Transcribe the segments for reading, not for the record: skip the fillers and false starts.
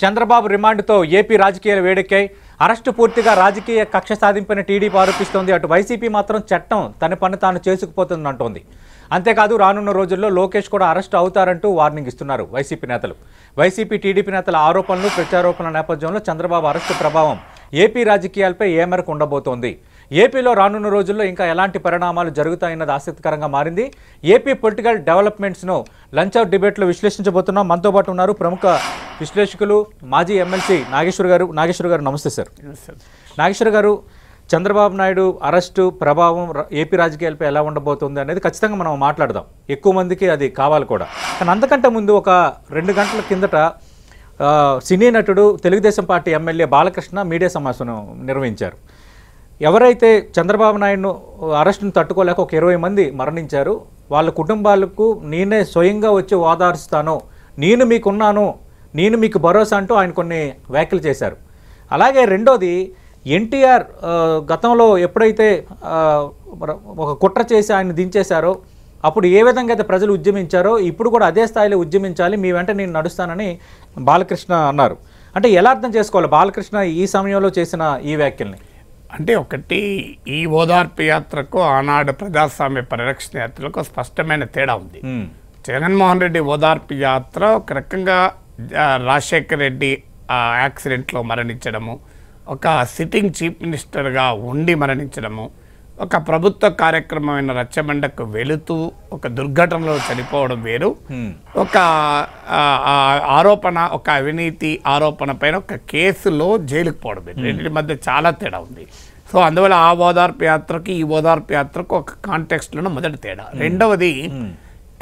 Chandrababu రిమాండ్‌తో AP రాజకీయాల వేడెక్కాయి. Arrest పూర్తిగా రాజకీయ కక్ష సాధింపుని టీడీపీ ఆరోపిస్తోంది. అటు వైసీపీ మాత్రం చట్టం తన పని తాను చేసుకుపోతుందని అంటోంది. అంతేకాదు రానున్న రోజుల్లో లోకేష్ కూడా అరెస్ట్ అవుతారంటూ వార్నింగ్ ఇస్తున్నారు వైసీపీ నేతలు. వైసీపీ టీడీపీ నేతల ఆరోపణలు ప్రత్యారోపణల నేపథ్యంలో చంద్రబాబు అరెస్ట్ ప్రభావం ఏపీ రాజకీయాలపై ఏ మేరకు ఉండబోతోంది? ఏపీలో రానున్న రోజుల్లో ఇంకా ఎలాంటి పరిణామాలు జరుగుతాయన్నది ఆసక్తికరంగా మారింది. ఏపీ పొలిటికల్ డెవలప్మెంట్స్ను లంచ్ అవుట్ డిబేట్లో విశ్లేషించబోతున్నాం. మనతో పాటు ఉన్నారు ప్రముఖ విశ్లేషకులు, మాజీ ఎమ్మెల్సీ నాగేశ్వర్ గారు నమస్తే సార్. నాగేశ్వర్ గారు, చంద్రబాబు నాయుడు అరెస్టు ప్రభావం ఏపీ రాజకీయాలపై ఎలా ఉండబోతుంది అనేది ఖచ్చితంగా మనం మాట్లాడదాం. ఎక్కువ మందికి అది కావాలి కూడా. కానీ అంతకంటే ముందు ఒక 2 గంటల కిందట సినీ నటుడు, Telugu Desam party MLA Balakrishna media సమావేశం నిర్వహించారు. ఎవరైతే చంద్రబాబు నాయుడును అరెస్టును తట్టుకోలేక ఒక 20 మంది మరణించారు, వాళ్ళ కుటుంబాలకు నేనే స్వయంగా వచ్చి ఓదారుస్తాను, నేను మీకున్నాను, నేను మీకు భరోసా అంటూ ఆయన కొన్ని వ్యాఖ్యలు చేశారు. అలాగే రెండోది, ఎన్టీఆర్ గతంలో ఎప్పుడైతే ఒక కుట్ర చేసి ఆయన దించేశారో అప్పుడు ఏ విధంగా అయితే ప్రజలు ఉద్యమించారో ఇప్పుడు కూడా అదే స్థాయిలో ఉద్యమించాలి, మీ వెంట నేను నడుస్తానని బాలకృష్ణ అన్నారు. అంటే ఎలా అర్థం చేసుకోవాలి బాలకృష్ణ ఈ సమయంలో చేసిన ఈ వ్యాఖ్యల్ని? అంటే ఒకటి, ఈ ఓదార్పు యాత్రకు ఆనాడు ప్రజాస్వామ్య పరిరక్షణ యాత్రలకు స్పష్టమైన తేడా ఉంది. జగన్మోహన్ రెడ్డి ఓదార్పు యాత్ర ఒక రకంగా రాజశేఖర్ రెడ్డి యాక్సిడెంట్లో మరణించడము, ఒక సిట్టింగ్ చీఫ్ మినిస్టర్గా ఉండి మరణించడము, ఒక ప్రభుత్వ కార్యక్రమమైన రచ్చబండకు వెళుతూ ఒక దుర్ఘటనలో చనిపోవడం వేరు. ఒక ఆరోపణ, ఒక అవినీతి ఆరోపణ పైన ఒక కేసులో జైలుకు పోవడం వేరు. రెండింటి మధ్య చాలా తేడా ఉంది. సో అందువల్ల ఆ ఓదార్పు యాత్రకి ఈ ఓదార్పు యాత్రకు ఒక కాంటెక్స్ట్లోనే మొదటి తేడా. రెండవది,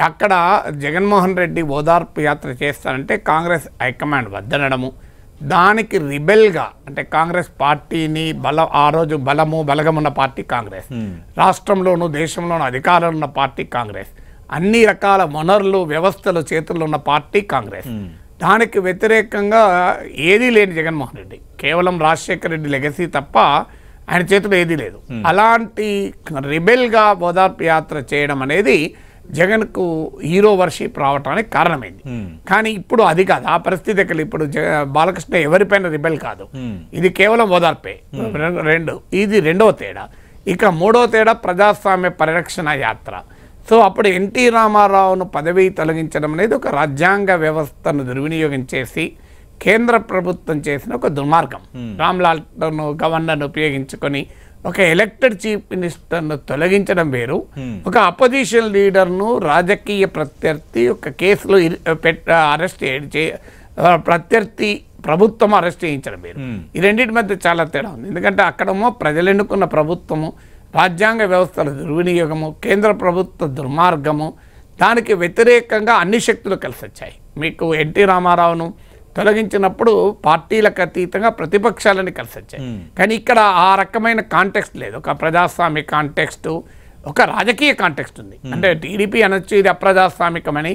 అక్కడ జగన్మోహన్ రెడ్డి ఓదార్పు యాత్ర చేస్తానంటే కాంగ్రెస్ హైకమాండ్ వద్దనడము, దానికి రిబెల్గా అంటే కాంగ్రెస్ పార్టీని ఆ రోజు బలగమున్న పార్టీ కాంగ్రెస్, రాష్ట్రంలోనూ దేశంలోనూ అధికారంలో ఉన్న పార్టీ కాంగ్రెస్, అన్ని రకాల వనరులు వ్యవస్థలు చేతుల్లో ఉన్న పార్టీ కాంగ్రెస్, దానికి వ్యతిరేకంగా ఏదీ లేని జగన్మోహన్ రెడ్డి, కేవలం రాజశేఖర రెడ్డి లెగసీ తప్ప ఆయన చేతుల్లో ఏదీ లేదు. అలాంటి రిబెల్గా ఓదార్పు యాత్ర చేయడం అనేది జగన్కు హీరో వర్షిప్ రావడానికి కారణమైంది. కానీ ఇప్పుడు అది కాదు, ఆ పరిస్థితి దగ్గర ఇప్పుడు బాలకృష్ణ ఎవరిపైన రిబెల్ కాదు, ఇది కేవలం ఓదార్పే. ఇది రెండవ తేడా. ఇక మూడవ తేడా ప్రజాస్వామ్య పరిరక్షణ యాత్ర. సో అప్పుడు ఎన్టీ రామారావును పదవి తొలగించడం అనేది ఒక రాజ్యాంగ వ్యవస్థను దుర్వినియోగం చేసి కేంద్ర ప్రభుత్వం చేసిన ఒక దుర్మార్గం. రామ్లాల్ను గవర్నర్ను ఉపయోగించుకొని ఒక ఎలక్టెడ్ చీఫ్ మినిస్టర్ను తొలగించడం వేరు, ఒక అపోజిషన్ లీడర్ను రాజకీయ ప్రత్యర్థి ఒక కేసులో ప్రత్యర్థి ప్రభుత్వం అరెస్ట్ చేయించడం వేరు. ఈ రెండింటి మధ్య చాలా తేడా ఉంది. ఎందుకంటే అక్కడమో ప్రజలు ఎన్నుకున్న ప్రభుత్వము, రాజ్యాంగ వ్యవస్థల దుర్వినియోగము, కేంద్ర ప్రభుత్వ దుర్మార్గము, దానికి వ్యతిరేకంగా అన్ని శక్తులు కలిసి వచ్చాయి. మీకు ఎన్టీ రామారావును తొలగించినప్పుడు పార్టీలకు అతీతంగా ప్రతిపక్షాలని కలిసి వచ్చాయి. కానీ ఇక్కడ ఆ రకమైన కాంటెక్స్ట్ లేదు. ఒక ప్రజాస్వామ్య కాంటెక్స్ట్, ఒక రాజకీయ కాంటెక్స్ట్ ఉంది. అంటే టీడీపీ అనొచ్చు ఇది అప్రజాస్వామికమని,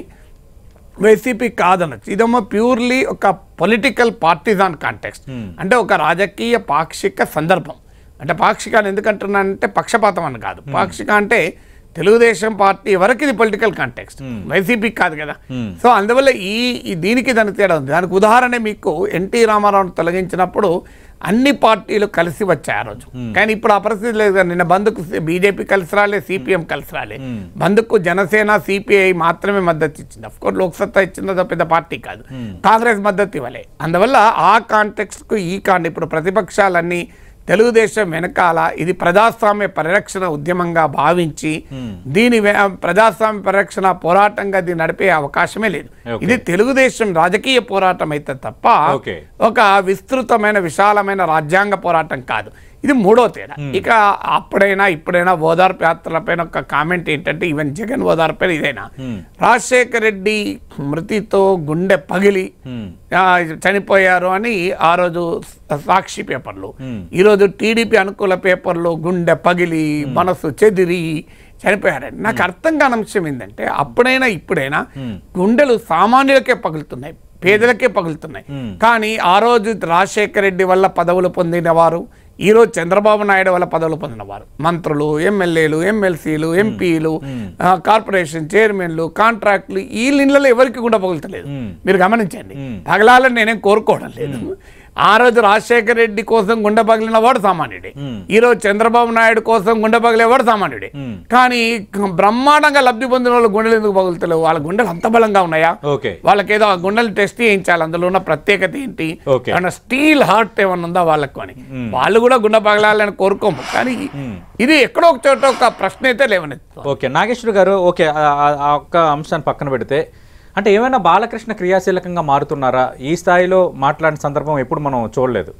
వైసీపీ కాదనొచ్చు. ఇదేమో ప్యూర్లీ ఒక పొలిటికల్ పార్టీజాన్ కాంటెక్స్ట్, అంటే ఒక రాజకీయ పాక్షిక సందర్భం. అంటే పాక్షికాన్ని ఎందుకంటున్నానంటే పక్షపాతం అని కాదు, పాక్షిక అంటే తెలుగుదేశం పార్టీ వరకు ఇది పొలిటికల్ కాంటెక్స్ట్, వైసీపీ కాదు కదా. సో అందువల్ల ఈ దీనికి దాని తేడా ఉంది. దానికి ఉదాహరణ మీకు ఎన్టీ రామారావును తొలగించినప్పుడు అన్ని పార్టీలు కలిసి వచ్చాయి ఆ రోజు. కానీ ఇప్పుడు ఆ పరిస్థితి లేదు కదా. నిన్న బంద్కు బీజేపీ కలిసి రాలే, సిపిఎం కలిసి రాలే. బంద్కు జనసేన, సిపిఐ మాత్రమే మద్దతు ఇచ్చింది. అఫ్కోర్స్ లోక్సత్తా ఇచ్చిందో పెద్ద పార్టీ కాదు, కాంగ్రెస్ మద్దతు ఇవ్వలే. అందువల్ల ఆ కాంటెక్స్ట్కు ఇప్పుడు ప్రతిపక్షాలన్నీ తెలుగుదేశం వెనకాల ఇది ప్రజాస్వామ్య పరిరక్షణ ఉద్యమంగా భావించి దీని ప్రజాస్వామ్య పరిరక్షణ పోరాటంగా దీన్ని నడిపే అవకాశమే లేదు. ఇది తెలుగుదేశం రాజకీయ పోరాటం అయితే తప్ప ఒక విస్తృతమైన విశాలమైన రాజ్యాంగ పోరాటం కాదు. ఇది మూడో తేడా. ఇక అప్పుడైనా ఇప్పుడైనా ఓదార్పు యాత్రలపైన ఒక కామెంట్ ఏంటంటే, ఈవెన్ జగన్ ఓదార్పు ఇదైనా రాజశేఖర రెడ్డి మృతితో గుండె పగిలి చనిపోయారు అని ఆ రోజు సాక్షి పేపర్లు, ఈరోజు టీడీపీ అనుకూల పేపర్లు గుండె పగిలి మనసు చెదిరి చనిపోయారని. నాకు అర్థం కాని అంశం ఏంటంటే, అప్పుడైనా ఇప్పుడైనా గుండెలు సామాన్యులకే పగులుతున్నాయి, పేదలకే పగులుతున్నాయి. కానీ ఆ రోజు రాజశేఖర రెడ్డి వల్ల పదవులు పొందిన వారు, ఈరోజు చంద్రబాబు నాయుడు వాళ్ళ పదవులు పొందిన వారు మంత్రులు, ఎమ్మెల్యేలు, ఎమ్మెల్సీలు, ఎంపీలు, కార్పొరేషన్ చైర్మన్లు, కాంట్రాక్టులు, ఈ ఇళ్లలో ఎవరికి కూడా పగులుతలేదు. మీరు గమనించండి, పగలాలని నేనేం కోరుకోవడం లేదు. ఆ రోజు రాజశేఖర రెడ్డి కోసం గుండె పగిలిన వాడు సామాన్యుడే, ఈరోజు చంద్రబాబు నాయుడు కోసం గుండె పగిలేవాడు సామాన్యుడే. కానీ బ్రహ్మాండంగా లబ్ధి పొందిన వాళ్ళు గుండెలు ఎందుకు పగులుతలేవు? వాళ్ళ గుండెలు అంత బలంగా ఉన్నాయా? వాళ్ళకేదో ఆ గుండెలు టెస్ట్ చేయించాలి, అందులో ఉన్న ప్రత్యేకత ఏంటి, స్టీల్ హార్ట్ ఏమన్నా ఉందా వాళ్ళకు అని. వాళ్ళు కూడా గుండె పగలాలని కోరుకోము, కానీ ఇది ఎక్కడో ఒక చోట ఒక ప్రశ్న అయితే లేవనెత్తుతుంది. ఓకే నాగేశ్వర్ గారు, ఓకే ఆ ఒక్క అంశాన్ని పక్కన పెడితే, అంటే ఏమైనా బాలకృష్ణ క్రియాశీలకంగా మారుతున్నారా? ఈ స్థాయిలో మాట్లాడిన సందర్భం ఎప్పుడు మనం చూడలేదు.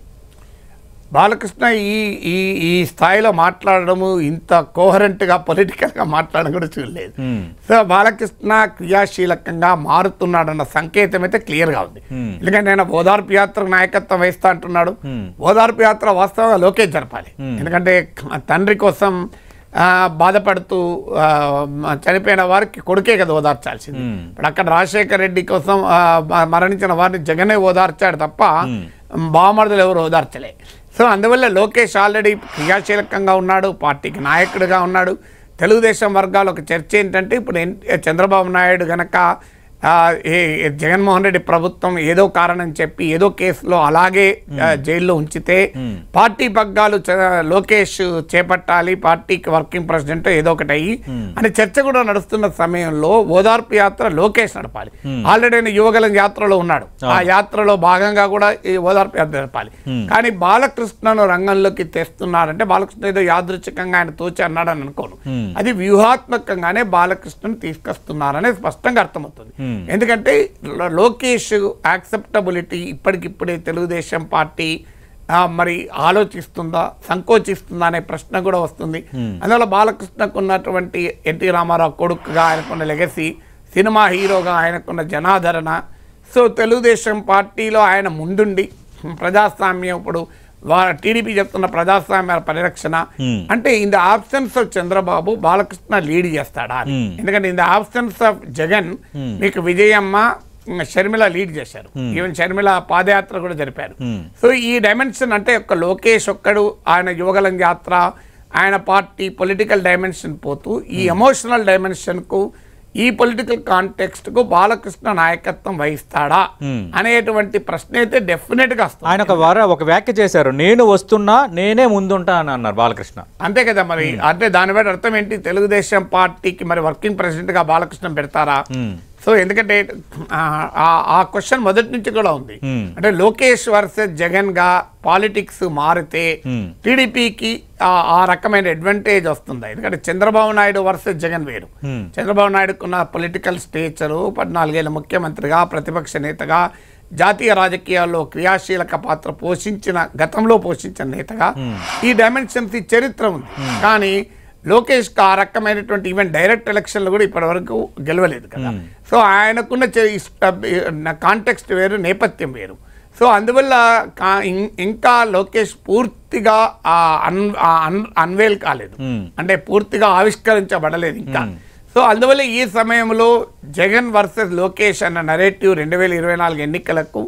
బాలకృష్ణ ఈ ఈ ఈ స్థాయిలో మాట్లాడడము, ఇంత కోహరెంట్గా పొలిటికల్గా మాట్లాడడం కూడా చూడలేదు. సో బాలకృష్ణ క్రియాశీలకంగా మారుతున్నాడన్న సంకేతం అయితే క్లియర్గా ఉంది. ఎందుకంటే నేను ఓదార్పు యాత్ర నాయకత్వం వహిస్తా అంటున్నాడు. ఓదార్పు యాత్ర వాస్తవంగా లోకేష్ జరపాలి. ఎందుకంటే తండ్రి కోసం బాధపడుతూ చనిపోయిన వారికి కొడుకే కదా ఓదార్చాల్సింది. ఇప్పుడు అక్కడ రాజశేఖర రెడ్డి కోసం మరణించిన వారిని జగనే ఓదార్చాడు తప్ప బామర్దులు ఎవరు ఓదార్చలే. సో అందువల్ల లోకేష్ ఆల్రెడీ క్రియాశీలకంగా ఉన్నాడు, పార్టీకి నాయకుడిగా ఉన్నాడు. తెలుగుదేశం వర్గాల ఒక చర్చ ఏంటంటే, ఇప్పుడు చంద్రబాబు నాయుడు గనక జగన్మోహన్ రెడ్డి ప్రభుత్వం ఏదో కారణం చెప్పి ఏదో కేసులో అలాగే జైల్లో ఉంచితే పార్టీ పగ్గాలు లోకేష్ చేపట్టాలి, పార్టీకి వర్కింగ్ ప్రెసిడెంట్ ఏదో ఒకటి అయ్యి అనే చర్చ కూడా నడుస్తున్న సమయంలో ఓదార్పు యాత్ర లోకేష్ నడపాలి. ఆల్రెడీ ఆయన యువగలం యాత్రలో ఉన్నాడు, ఆ యాత్రలో భాగంగా కూడా ఈ ఓదార్పు యాత్ర నడపాలి. కానీ బాలకృష్ణను రంగంలోకి తెస్తున్నారంటే, బాలకృష్ణ ఏదో యాదృచ్ఛికంగా ఆయన తోచి అన్నాడని అనుకోను, అది వ్యూహాత్మకంగానే బాలకృష్ణను తీసుకొస్తున్నారనే స్పష్టంగా అర్థమవుతుంది. ఎందుకంటే లోకేష్ యాక్సెప్టబిలిటీ ఇప్పటికిప్పుడే తెలుగుదేశం పార్టీ మరి ఆలోచిస్తుందా, సంకోచిస్తుందా అనే ప్రశ్న కూడా వస్తుంది. అందువల్ల బాలకృష్ణకు ఉన్నటువంటి ఎన్టీ రామారావు కొడుకుగా ఆయనకున్న లెగసీ, సినిమా హీరోగా ఆయనకున్న జనాదరణ, సో తెలుగుదేశం పార్టీలో ఆయన ముందుండి ప్రజాస్వామ్యం, ఇప్పుడు టీడీపీ చెప్తున్న ప్రజాస్వామ్య పరిరక్షణ అంటే, in the absence of Chandrababu Balakrishna lead చేస్తాడా? ఎందుకంటే in the absence of Jagan మీకు విజయమ్మ, షర్మిల లీడ్ చేశారు, ఈవెన్ షర్మిల పాదయాత్ర కూడా జరిపారు. సో ఈ డైమెన్షన్ అంటే ఒక్క లోకేష్ ఒక్కడు, ఆయన యువగలం యాత్ర, ఆయన పార్టీ పొలిటికల్ డైమెన్షన్ పోతూ ఈ ఎమోషనల్ డైమెన్షన్కు, ఈ పొలిటికల్ కాంటెక్స్ట్ కు బాలకృష్ణ నాయకత్వం వహిస్తాడా అనేటువంటి ప్రశ్న అయితే డెఫినెట్ గా వస్తుంది. ఆయన ఒక వ్యాఖ్య చేశారు, నేను వస్తున్నా, నేనే ముందుంటా అని అన్నారు బాలకృష్ణ. అంతే కదా మరి, అంటే దాని బట్టి అర్థం ఏంటి, తెలుగుదేశం పార్టీకి మరి వర్కింగ్ ప్రెసిడెంట్ గా బాలకృష్ణ పెడతారా? సో ఎందుకంటే ఆ క్వశ్చన్ మొదటి నుంచి కూడా ఉంది. అంటే లోకేష్ వర్సెస్ జగన్ గా పాలిటిక్స్ మారితే టీడీపీకి ఆ రకమైన అడ్వాంటేజ్ వస్తుంది. ఎందుకంటే చంద్రబాబు నాయుడు వర్సెస్ జగన్ వేరు. చంద్రబాబు నాయుడుకున్న పొలిటికల్ స్టేచరు, 14 ఏళ్ళ ముఖ్యమంత్రిగా, ప్రతిపక్ష నేతగా, జాతీయ రాజకీయాల్లో క్రియాశీలక పాత్ర పోషించిన, గతంలో పోషించిన నేతగా, ఈ డైమెన్షన్స్, ఈ చరిత్ర ఉంది. కానీ లోకేష్కి ఆ రకమైనటువంటి ఈవెన్ డైరెక్ట్ ఎలక్షన్లు కూడా ఇప్పటివరకు గెలవలేదు కదా. సో ఆయనకున్న కాంటెక్స్ట్ వేరు, నేపథ్యం వేరు. సో అందువల్ల ఇంకా లోకేష్ పూర్తిగా అన్వేల్ కాలేదు, అంటే పూర్తిగా ఆవిష్కరించబడలేదు ఇంకా. సో అందువల్ల ఈ సమయంలో జగన్ వర్సెస్ లోకేష్ అన్న నరేటివ్ 2024 ఎన్నికలకు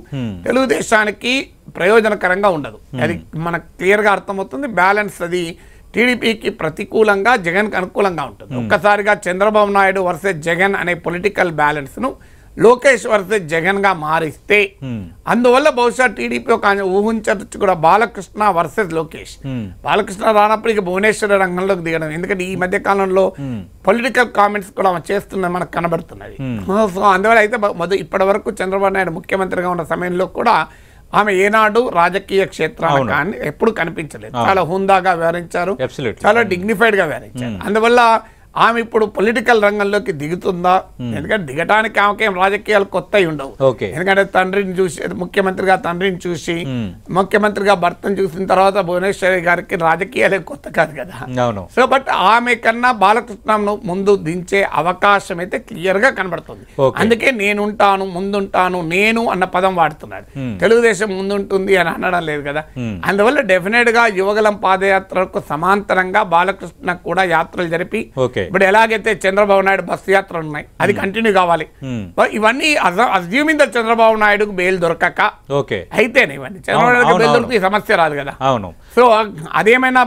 తెలుగుదేశానికి ప్రయోజనకరంగా ఉండదు. అది మనకు క్లియర్గా అర్థమవుతుంది. బ్యాలెన్స్ అది టీడీపీకి ప్రతికూలంగా, జగన్కి అనుకూలంగా ఉంటుంది. ఒక్కసారిగా చంద్రబాబు నాయుడు వర్సెస్ జగన్ అనే పొలిటికల్ బ్యాలెన్స్ను లోకేష్ వర్సెస్ జగన్గా మారిస్తే, అందువల్ల బహుశా టీడీపీ ఒక ఊహించవచ్చు కూడా, బాలకృష్ణ వర్సెస్ లోకేష్. బాలకృష్ణ రానప్పటికీ భువనేశ్వర రంగంలోకి దిగడం, ఎందుకంటే ఈ మధ్య కాలంలో పొలిటికల్ కామెంట్స్ కూడా చేస్తున్నది మనకు కనబడుతున్నది. సో అందువల్ల అయితే ఇప్పటి వరకు చంద్రబాబు నాయుడు ముఖ్యమంత్రిగా ఉన్న సమయంలో కూడా ఆమె ఏనాడు రాజకీయ క్షేత్రాన్ని కానీ ఎప్పుడు కనిపించలేదు. చాలా హుందాగా వ్యవహరించారు, చాలా డిగ్నిఫైడ్గా వ్యవహరించారు. అందువల్ల ఆమె ఇప్పుడు పొలిటికల్ రంగంలోకి దిగుతుందా? ఎందుకంటే దిగటానికి ఆమెకేం రాజకీయాలు కొత్త ఉండవు. ఎందుకంటే తండ్రిని చూసి, ముఖ్యమంత్రిగా తండ్రిని చూసి, ముఖ్యమంత్రిగా భర్తను చూసిన తర్వాత భువనేశ్వరి గారికి రాజకీయాలే కొత్త కాదు కదా. సో బట్ ఆమె కన్నా బాలకృష్ణను ముందు దించే అవకాశం అయితే క్లియర్ గా కనబడుతుంది. అందుకే నేనుంటాను, ముందుంటాను, నేను అన్న పదం వాడుతున్నాడు. తెలుగుదేశం ముందుంటుంది అని అనడం లేదు కదా. అందువల్ల డెఫినెట్ గా యువగలం పాదయాత్రకు సమాంతరంగా బాలకృష్ణ కూడా యాత్రలు జరిపి But elagate Chandrababu Naidu bus yatra unnai. Adi continue kavali. But ivanni assuming that Chandrababu Naidu ku bail dorkaka. Okay. Aitene ivanni. Chandrababu Naidu bail dorki samasya raadu kada. Avunu. So ademaina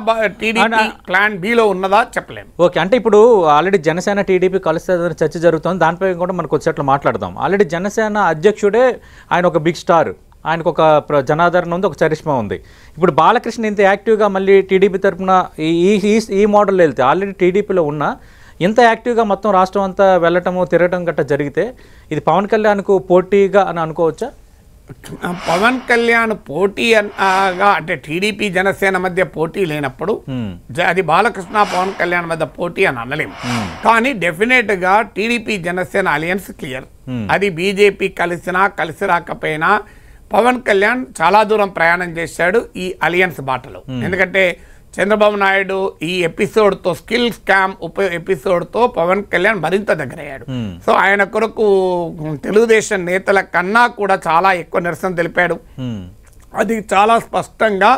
TDP plan B lo unnada cheppalem. Okay. Ante ippudu already Janasena TDP kalistadani churcha jarugutundi. Danipై కూడా మనకు వచ్చేట్లు మాట్లాడదాం. Already Janasena అధ్యక్షుడే ఆయన ఒక big star. ఆయనకు ఒక జనాదరణ ఉంది, ఒక చరిష్మా ఉంది. ఇప్పుడు బాలకృష్ణ ఇంత యాక్టివ్గా మళ్ళీ టీడీపీ తరపున ఈ మోడల్ వెళ్తే ఆల్రెడీ టీడీపీలో ఉన్న ఇంత యాక్టివ్గా మొత్తం రాష్ట్రం అంతా వెళ్ళటము తిరగటం గట్ట జరిగితే ఇది పవన్ కళ్యాణ్కు పోటీగా అని అనుకోవచ్చా? పవన్ కళ్యాణ్ పోటీ అంటే టీడీపీ జనసేన మధ్య పోటీ లేనప్పుడు అది బాలకృష్ణ పవన్ కళ్యాణ్ మధ్య పోటీ అని అనలేము. కానీ డెఫినెట్ గా టీడీపీ జనసేన అలయన్స్ క్లియర్. అది బీజేపీ కలిసినా కలిసి రాకపోయినా పవన్ కళ్యాణ్ చాలా దూరం ప్రయాణం చేశాడు ఈ అలయన్స్ బాటలో. ఎందుకంటే చంద్రబాబు నాయుడు ఈ ఎపిసోడ్తో స్కిల్ స్కామ్ ఎపిసోడ్తో పవన్ కళ్యాణ్ మరింత దగ్గరయ్యాడు. సో ఆయన కొరకు తెలుగుదేశం నేతల కన్నా కూడా చాలా ఎక్కువ నిరసన తెలిపాడు. అది చాలా స్పష్టంగా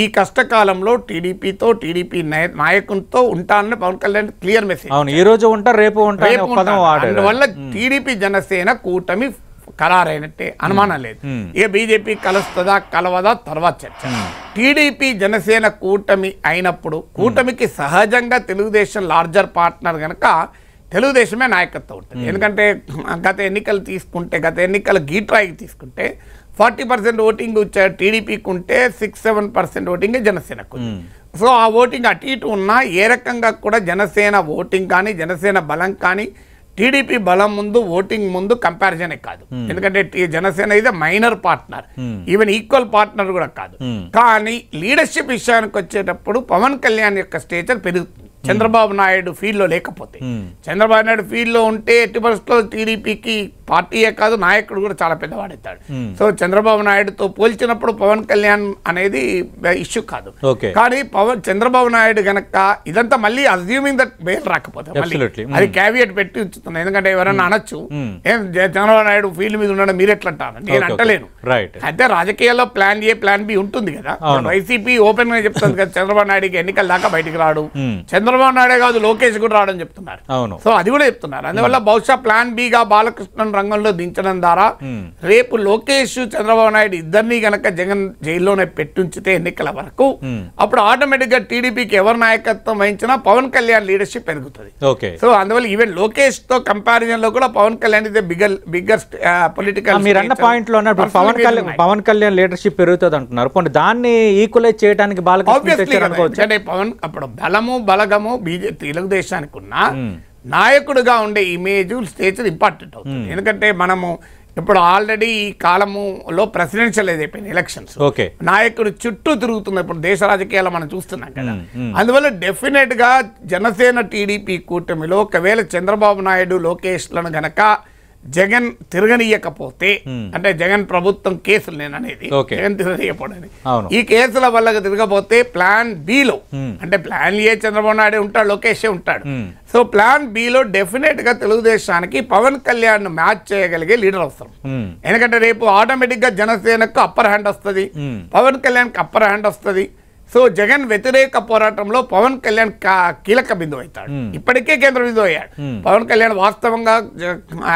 ఈ కష్టకాలంలో టీడీపీతో టీడీపీ నాయకునితో ఉంటానని పవన్ కళ్యాణ్ క్లియర్ మెసేజ్. ఈ రోజు ఉంటారు, రేపు ఉంటారు. అందువల్ల టీడీపీ జనసేన కూటమి ఖరారైనట్టే, అనుమానం లేదు. ఇక బీజేపీ కలుస్తుందా కలవదా తర్వాత చర్చ. టీడీపీ జనసేన కూటమి అయినప్పుడు కూటమికి సహజంగా తెలుగుదేశం లార్జర్ పార్ట్నర్ కనుక తెలుగుదేశమే నాయకత్వం ఉంటుంది. ఎందుకంటే గత ఎన్నికలు గీట్రాయికి తీసుకుంటే 40% ఓటింగ్ వచ్చారు టీడీపీకి ఉంటే 6-7% ఓటింగ్ జనసేనకు. సో ఆ ఓటింగ్ అటు ఇటు ఉన్నా ఏ రకంగా కూడా జనసేన ఓటింగ్ కానీ జనసేన బలం కానీ టీడీపీ బలం ముందు ఓటింగ్ ముందు కంపారిజనే కాదు. ఎందుకంటే జనసేన ఇది minor partner, even equal partner కూడా కాదు. కానీ లీడర్షిప్ విషయానికి వచ్చేటప్పుడు పవన్ కళ్యాణ్ యొక్క స్టేచర్ పెరుగుతుంది చంద్రబాబు నాయుడు ఫీల్డ్లో లేకపోతే. చంద్రబాబు నాయుడు ఫీల్డ్లో ఉంటే ఎట్టి పరిస్థితుల్లో టీడీపీకి పార్టీయే కాదు నాయకుడు కూడా చాలా పెద్దవాడవుతాడు. సో చంద్రబాబు నాయుడుతో పోల్చినప్పుడు పవన్ కళ్యాణ్ అనేది ఇష్యూ కాదు. కానీ చంద్రబాబు నాయుడు గనక ఇదంతా మళ్ళీ అజ్యూమింగ్ దట్ బెయిల్ రాకపోతే అది క్యావియట్ పెట్టి ఉంచుతున్నాయి. ఎందుకంటే ఎవరన్నా అనొచ్చు చంద్రబాబు నాయుడు ఫీల్డ్ మీద ఉండడం మీరెట్లా అంటారు, నేను అంటలేను. అయితే రాజకీయాల్లో ప్లాన్ ఏ ప్లాన్ బి ఉంటుంది కదా. వైసీపీ ఓపెన్ గా చెప్తుంది కదా చంద్రబాబు నాయుడుకి ఎన్నికల దాకా బయటకు రాడు, చంద్రబాబు నాయుడే కాదు లోకేష్ కూడా రావడం చెప్తున్నారు. సో అది కూడా చెప్తున్నారు. అందువల్ల బహుశా ప్లాన్ బి గా బాలకృష్ణన్ రంగంలో దించడం ద్వారా రేపు లోకేష్ చంద్రబాబు నాయుడు ఇద్దరిని గనక జగన్ జైల్లోనే పెట్టించితే ఎన్నికల వరకు అప్పుడు ఆటోమేటిక్ గా టీడీపీకి ఎవరి నాయకత్వం వహించినా పవన్ కళ్యాణ్ లీడర్షిప్ పెరుగుతుంది. సో అందువల్ల ఈవెన్ లోకేష్ తో కంపారిజన్ లో కూడా పవన్ కళ్యాణ్ ఇదే బిగ్గెస్ట్ పొలిటికల్. మీరు అన్న పాయింట్ లో పవన్ కళ్యాణ్ లీడర్షిప్ పెరుగుతుంది అంటున్నారు. దాన్ని ఈక్వలైజ్ చేయడానికి బాలకృష్ణ పవన్ అప్పుడు బలము బలగము బీజేపీ తెలుగుదేశానికి ఉన్నా నాయకుడుగా ఉండే ఇమేజ్ స్టేచర్ ఇంపార్టెంట్ అవుతుంది. ఎందుకంటే మనము ఇప్పుడు ఆల్రెడీ ఈ కాలంలో ప్రెసిడెన్షియల్ అయిపోయినాయి ఎలక్షన్స్, నాయకుడు చుట్టూ తిరుగుతున్న ఇప్పుడు దేశ రాజకీయాలు మనం చూస్తున్నాం కదా. అందువల్ల డెఫినెట్ గా జనసేన టీడీపీ కూటమిలో ఒకవేళ చంద్రబాబు నాయుడు లోకేష్లను గనక జగన్ తిరగనీయకపోతే, అంటే జగన్ ప్రభుత్వం కేసులు నేను అనేది జగన్ తిరగనీయకపోవడం ఈ కేసుల వల్ల తిరగపోతే ప్లాన్ బి లో అంటే ప్లాన్ ఏ చంద్రబాబు నాయుడు ఉంటాడు లోకేష్ ఉంటాడు. సో ప్లాన్ బి లో డెఫినెట్ గా తెలుగుదేశానికి పవన్ కళ్యాణ్ మ్యాచ్ చేయగలిగే లీడర్ అవసరం. ఎందుకంటే రేపు ఆటోమేటిక్ గా జనసేనకు అప్పర్ హ్యాండ్ వస్తుంది, పవన్ కళ్యాణ్కి అప్పర్ హ్యాండ్ వస్తుంది. సో జగన్ వ్యతిరేక పోరాటంలో పవన్ కళ్యాణ్ కీలక బిందువు అవుతాడు, ఇప్పటికే కేంద్ర బిందువు అయ్యాడు. పవన్ కళ్యాణ్ వాస్తవంగా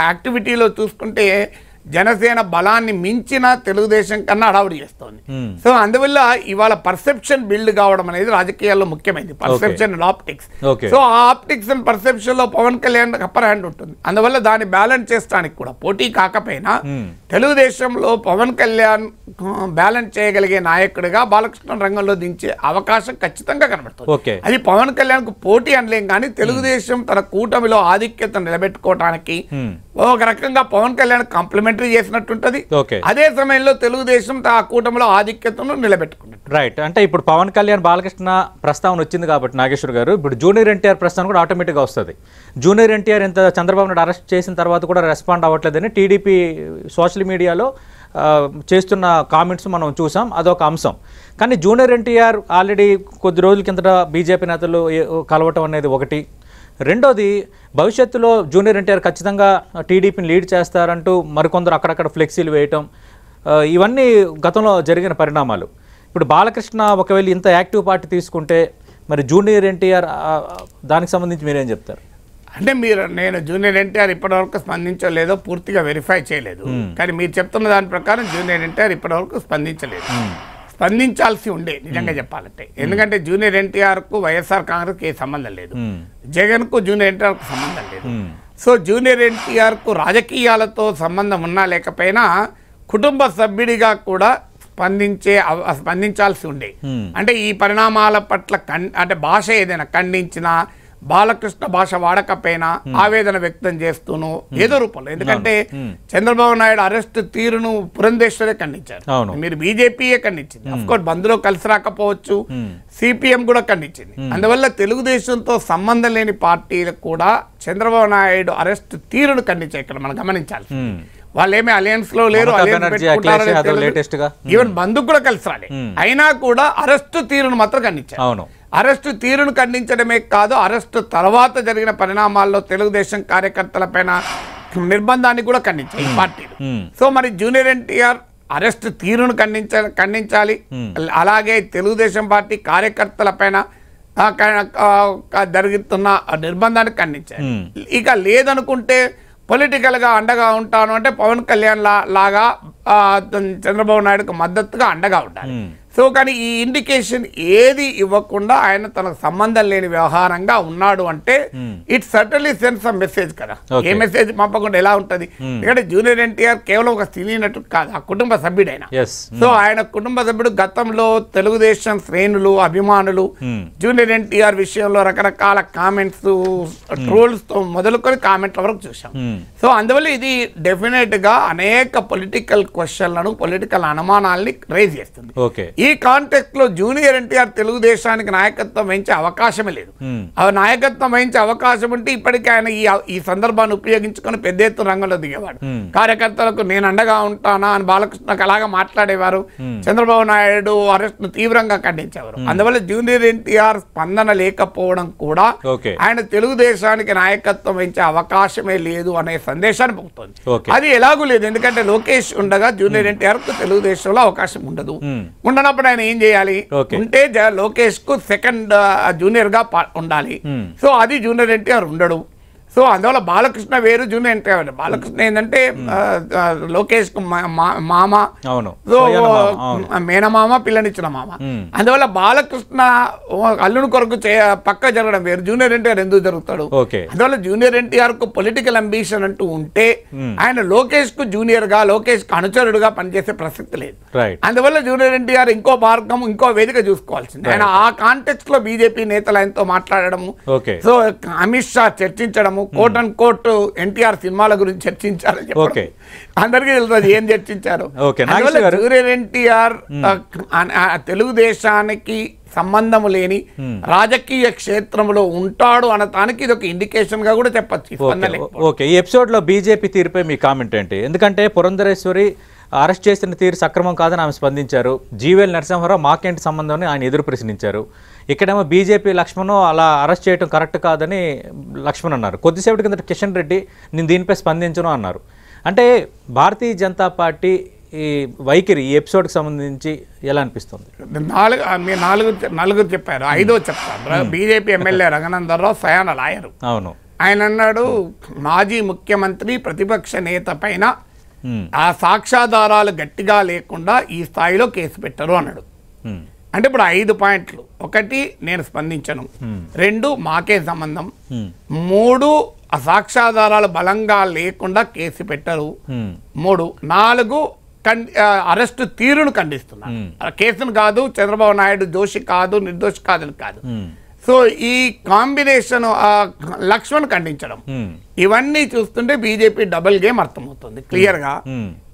యాక్టివిటీలో చూసుకుంటే జనసేన బలాన్ని మించిన తెలుగుదేశం కన్నా హడావుడి చేస్తుంది. సో అందువల్ల ఇవాళ పర్సెప్షన్ బిల్డ్ కావడం అనేది రాజకీయాల్లో ముఖ్యమైనది, పర్సెప్షన్ అండ్ ఆప్టిక్స్. సో ఆ ఆప్టిక్స్ అండ్ పర్సెప్షన్ లో పవన్ కళ్యాణ్ అప్పర్ హ్యాండ్ ఉంటుంది. అందువల్ల దాన్ని బ్యాలెన్స్ చేస్తానికి కూడా పోటీ కాకపోయినా తెలుగుదేశంలో పవన్ కళ్యాణ్ బ్యాలెన్స్ చేయగలిగే నాయకుడిగా బాలకృష్ణ రంగంలో దించే అవకాశం ఖచ్చితంగా కనబడుతుంది. అది పవన్ కళ్యాణ్ కు పోటీ అనలేం, కానీ తెలుగుదేశం తన కూటమిలో ఆధిక్యత నిలబెట్టుకోవడానికి ఒక రకంగా పవన్ కళ్యాణ్ కాంప్లిమెంటరీ చేసినట్టుంటది. అదే సమయంలో తెలుగుదేశం ఆ కూటమిలో ఆధిక్యతను నిలబెట్టుకుంటుంది. రైట్. అంటే ఇప్పుడు పవన్ కళ్యాణ్ బాలకృష్ణ ప్రస్తావన వచ్చింది కాబట్టి నాగేశ్వర్ గారు ఇప్పుడు జూనియర్ ఎన్టీఆర్ ప్రస్తావన కూడా ఆటోమేటిక్గా వస్తుంది. జూనియర్ ఎన్టీఆర్ ఇంత చంద్రబాబు నాయుడు అరెస్ట్ చేసిన తర్వాత కూడా రెస్పాండ్ అవ్వట్లేదని టీడీపీ సోషల్ మీడియాలో చేస్తున్న కామెంట్స్ మనం చూసాం, అదొక అంశం. కానీ జూనియర్ ఎన్టీఆర్ ఆల్రెడీ కొద్ది రోజుల కిందట బీజేపీ నేతలు కలవటం అనేది ఒకటి. రెండోది భవిష్యత్తులో జూనియర్ ఎన్టీఆర్ ఖచ్చితంగా టీడీపీని లీడ్ చేస్తారంటూ మరికొందరు అక్కడక్కడ ఫ్లెక్సీలు వేయటం, ఇవన్నీ గతంలో జరిగిన పరిణామాలు. ఇప్పుడు బాలకృష్ణ ఒకవేళ ఇంత యాక్టివ్ పార్టీ తీసుకుంటే మరి జూనియర్ ఎన్టీఆర్ దానికి సంబంధించి మీరేం చెప్తారు? అంటే మీరు నేను జూనియర్ ఎన్టీఆర్ ఇప్పటివరకు స్పందించలేదో పూర్తిగా వెరిఫై చేయలేదు, కానీ మీరు చెప్తున్న దాని ప్రకారం జూనియర్ ఎన్టీఆర్ ఇప్పటివరకు స్పందించలేదు, స్పందించాల్సి ఉండే నిజంగా చెప్పాలంటే. ఎందుకంటే జూనియర్ ఎన్టీఆర్కు వైఎస్ఆర్ కాంగ్రెస్కి ఏ సంబంధం లేదు, జగన్కు జూనియర్ ఎన్టీఆర్కు సంబంధం లేదు. సో జూనియర్ ఎన్టీఆర్కు రాజకీయాలతో సంబంధం ఉన్నా లేకపోయినా కుటుంబ సభ్యుడిగా కూడా స్పందించాల్సి ఉండే. అంటే ఈ పరిణామాల పట్ల అంటే భాష ఏదైనా ఖండించినా, బాలకృష్ణ భాష వాడకపోయినా ఆవేదన వ్యక్తం చేస్తూను ఏదో రూపంలో. ఎందుకంటే చంద్రబాబు నాయుడు అరెస్ట్ తీరును పురంధేశ్వరే ఖండించారు, మీరు బీజేపీయే ఖండించింది, అఫ్కోర్స్ బంధులో కలిసి రాకపోవచ్చు, సిపిఎం కూడా ఖండించింది. అందువల్ల తెలుగుదేశంతో సంబంధం లేని పార్టీలకు కూడా చంద్రబాబు నాయుడు అరెస్ట్ తీరును ఖండించారు. ఇక్కడ మనం గమనించాలి, వాళ్ళేమి అలయన్స్ లో లేరు, ఈవెన్ బంధుకు కూడా కలిసి రాలే, అయినా కూడా అరెస్టు తీరును మాత్రం ఖండించారు. అరెస్టు తీరును ఖండించడమే కాదు, అరెస్టు తర్వాత జరిగిన పరిణామాల్లో తెలుగుదేశం కార్యకర్తలపైన నిర్బంధాన్ని కూడా ఖండించాయి పార్టీలు. సో మరి జూనియర్ ఎన్టీఆర్ అరెస్టు తీరును ఖండించాలి, అలాగే తెలుగుదేశం పార్టీ కార్యకర్తలపైన జరుగుతున్న నిర్బంధాన్ని ఖండించాలి. ఇక లేదనుకుంటే పొలిటికల్గా అండగా ఉంటాను అంటే పవన్ కళ్యాణ్ లాగా చంద్రబాబు నాయుడుకు మద్దతుగా అండగా ఉండాలి. సో కానీ ఈ ఇండికేషన్ ఏది ఇవ్వకుండా ఆయన తనకు సంబంధం లేని వ్యవహారంగా ఉన్నాడు అంటే it certainly sends a message కదా. ఏ మెసేజ్ పంపకుండా ఎలా ఉంటుంది? ఎందుకంటే జూనియర్ ఎన్టీఆర్ కేవలం ఒక సినీ నటుడు కాదు, ఆ కుటుంబ సభ్యుడైనా. సో ఆయన కుటుంబ సభ్యుడు. గతంలో తెలుగుదేశం శ్రేణులు అభిమానులు జూనియర్ ఎన్టీఆర్ విషయంలో రకరకాల కామెంట్స్, ట్రోల్స్ తో మొదలుకొని కామెంట్ల వరకు చూసాం. సో అందువల్ల ఇది డెఫినెట్ గా అనేక పొలిటికల్ క్వశ్చన్లను, పొలిటికల్ అనుమానాలని రేజ్ చేస్తుంది. ఈ కాంటెక్ట్ లో జూనియర్ ఎన్టీఆర్ తెలుగుదేశానికి నాయకత్వం వహించే అవకాశమే లేదు. ఆ నాయకత్వం వహించే అవకాశం ఉంటే ఇప్పటికీ ఆయన ఈ సందర్భాన్ని ఉపయోగించుకుని పెద్ద ఎత్తున రంగంలో దిగేవాడు. కార్యకర్తలకు నేను అండగా ఉంటానా అని బాలకృష్ణకు అలాగా మాట్లాడేవారు. చంద్రబాబు నాయుడు అరెస్ట్ ను తీవ్రంగా ఖండించేవారు. అందువల్ల జూనియర్ ఎన్టీఆర్ స్పందన లేకపోవడం కూడా ఆయన తెలుగుదేశానికి నాయకత్వం వహించే అవకాశమే లేదు అనే సందేశాన్ని పొందుతుంది. అది ఎలాగూ లేదు, ఎందుకంటే లోకేష్ ఉండగా జూనియర్ ఎన్టీఆర్ కు తెలుగుదేశంలో అవకాశం ఉండదు. ఉండనప్పుడు ఆయన ఏం చేయాలి? ఉంటే లోకేష్ కు సెకండ్ జూనియర్ గా ఉండాలి. సో అది జూనియర్ ఎన్టీఆర్ ఉండడు. సో అందువల్ల బాలకృష్ణ వేరు, జూనియర్ ఎన్టీఆర్. బాలకృష్ణ ఏంటంటే లోకేష్ కు మామ, సో మేనమామ, పిల్లనిచ్చిన మామ. అందువల్ల బాలకృష్ణ అల్లుని కొరకు పక్క జరగడం వేరు, జూనియర్ ఎన్టీఆర్ ఎందుకు జరుగుతాడు. అందువల్ల జూనియర్ ఎన్టీఆర్ కు పొలిటికల్ అంబిషన్ అంటూ ఉంటే ఆయన లోకేష్ కు జూనియర్ గా, లోకేష్ కు అనుచరుడుగా పనిచేసే ప్రసక్తి లేదు. అందువల్ల జూనియర్ ఎన్టీఆర్ ఇంకో మార్గం, ఇంకో వేదిక చూసుకోవాల్సింది. ఆయన ఆ కాంటెక్స్ట్ లో బీజేపీ నేతలు ఆయనతో మాట్లాడడము, సో అమిత్ షా చర్చించడము, కోట్ అండ్ కోట్ ఎన్టీఆర్ సినిమాల గురించి చర్చించారు. అందరికీ తెలుసు ఏం చర్చించారు. జూనియర్ ఎన్టీఆర్ తెలుగుదేశానికి సంబంధం లేని రాజకీయ క్షేత్రంలో ఉంటాడు అనడానికి ఇది ఒక ఇండికేషన్ గా కూడా చెప్పచ్చు. ఈ ఎపిసోడ్ లో బీజేపీ తీరుపై మీ కామెంట్ ఏంటి? ఎందుకంటే పురంధరేశ్వరి అరెస్ట్ చేసిన తీరు సక్రమం కాదని ఆమె స్పందించారు. జీవేల్ నరసింహారావు మాకేంటి సంబంధం అని ఆయన ఎదురు ప్రశ్నించారు. ఇక్కడేమో బీజేపీ లక్ష్మణ్ అలా అరెస్ట్ చేయడం కరెక్ట్ కాదని లక్ష్మణ్ అన్నారు. కొద్దిసేపటి కిందట కిషన్ రెడ్డి నేను దీనిపై స్పందించను అన్నారు. అంటే భారతీయ జనతా పార్టీ ఈ వైఖరి ఈ ఎపిసోడ్కి సంబంధించి ఎలా అనిపిస్తుంది? నలుగురు చెప్పారు, ఐదో చెప్తారు. బీజేపీ ఎమ్మెల్యే రఘునందనరావు సయాన లాయరు. అవును, ఆయన అన్నాడు మాజీ ముఖ్యమంత్రి ప్రతిపక్ష నేత పైన ఆ సాక్ష్యాధారాలు గట్టిగా లేకుండా ఈ స్థాయిలో కేసు పెట్టరు అన్నాడు. అంటే ఇప్పుడు 5 పాయింట్లు: 1 నేను స్పందించను, 2 మాకే సంబంధం, 3 ఆ సాక్ష్యాధారాలు బలంగా లేకుండా కేసు పెట్టరు, 4 అరెస్టు తీరును ఖండిస్తున్నాను, కేసును కాదు, చంద్రబాబు నాయుడు దోషి కాదు, నిర్దోషి కాదని కాదు. సో ఈ కాంబినేషన్ లక్ష్మణ్ ఖండించడం ఇవన్నీ చూస్తుంటే బీజేపీ డబుల్ గేమ్ అర్థమవుతుంది క్లియర్ గా.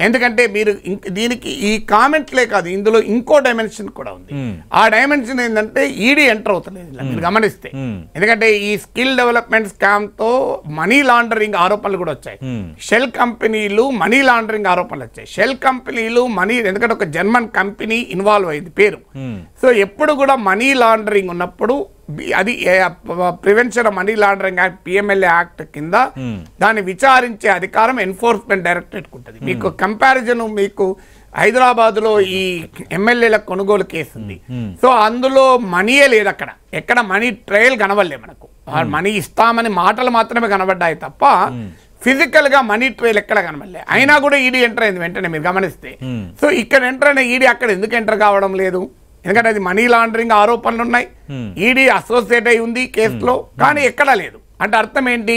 ఎందుకంటే మీరు దీనికి ఈ కామెంట్లే కాదు, ఇందులో ఇంకో డైమెన్షన్ కూడా ఉంది. ఆ డైమెన్షన్ ఏంటంటే ఈడీ ఎంటర్ అవుతలేదు మీరు గమనిస్తే. ఎందుకంటే ఈ స్కిల్ డెవలప్మెంట్ స్కామ్ తో మనీ లాండరింగ్ ఆరోపణలు కూడా వచ్చాయి. షెల్ కంపెనీలు మనీ లాండరింగ్ ఆరోపణలు వచ్చాయి. షెల్ కంపెనీలు మనీ, ఎందుకంటే ఒక జర్మన్ కంపెనీ ఇన్వాల్వ్ అయింది పేరు. సో ఎప్పుడు కూడా మనీ లాండరింగ్ ఉన్నప్పుడు అది prevention of money laundering act, PMLA act కింద దాన్ని విచారించే అధికారం ఎన్ఫోర్స్మెంట్ డైరెక్టరేట్ ఉంటుంది. మీకు కంపారిజన్, మీకు Hyderabad lo e MLA la Konugo case in the so Andulo money Lakana, Ekana money trail Ganavale Manako, or money stam and Martal Matrama Ganava Daitapa, physical money trail Ekanagamale. I now go to ED enter in the Ventanamil. So he can enter an EDAC in the Kentra Gavadam Ledu. ఎందుకంటే అది money laundering ఆరోపణలు ఉన్నాయి ED associate అయి ఉంది కేసులో కానీ ఎక్కడ లేదు అంటే అర్థం ఏంటి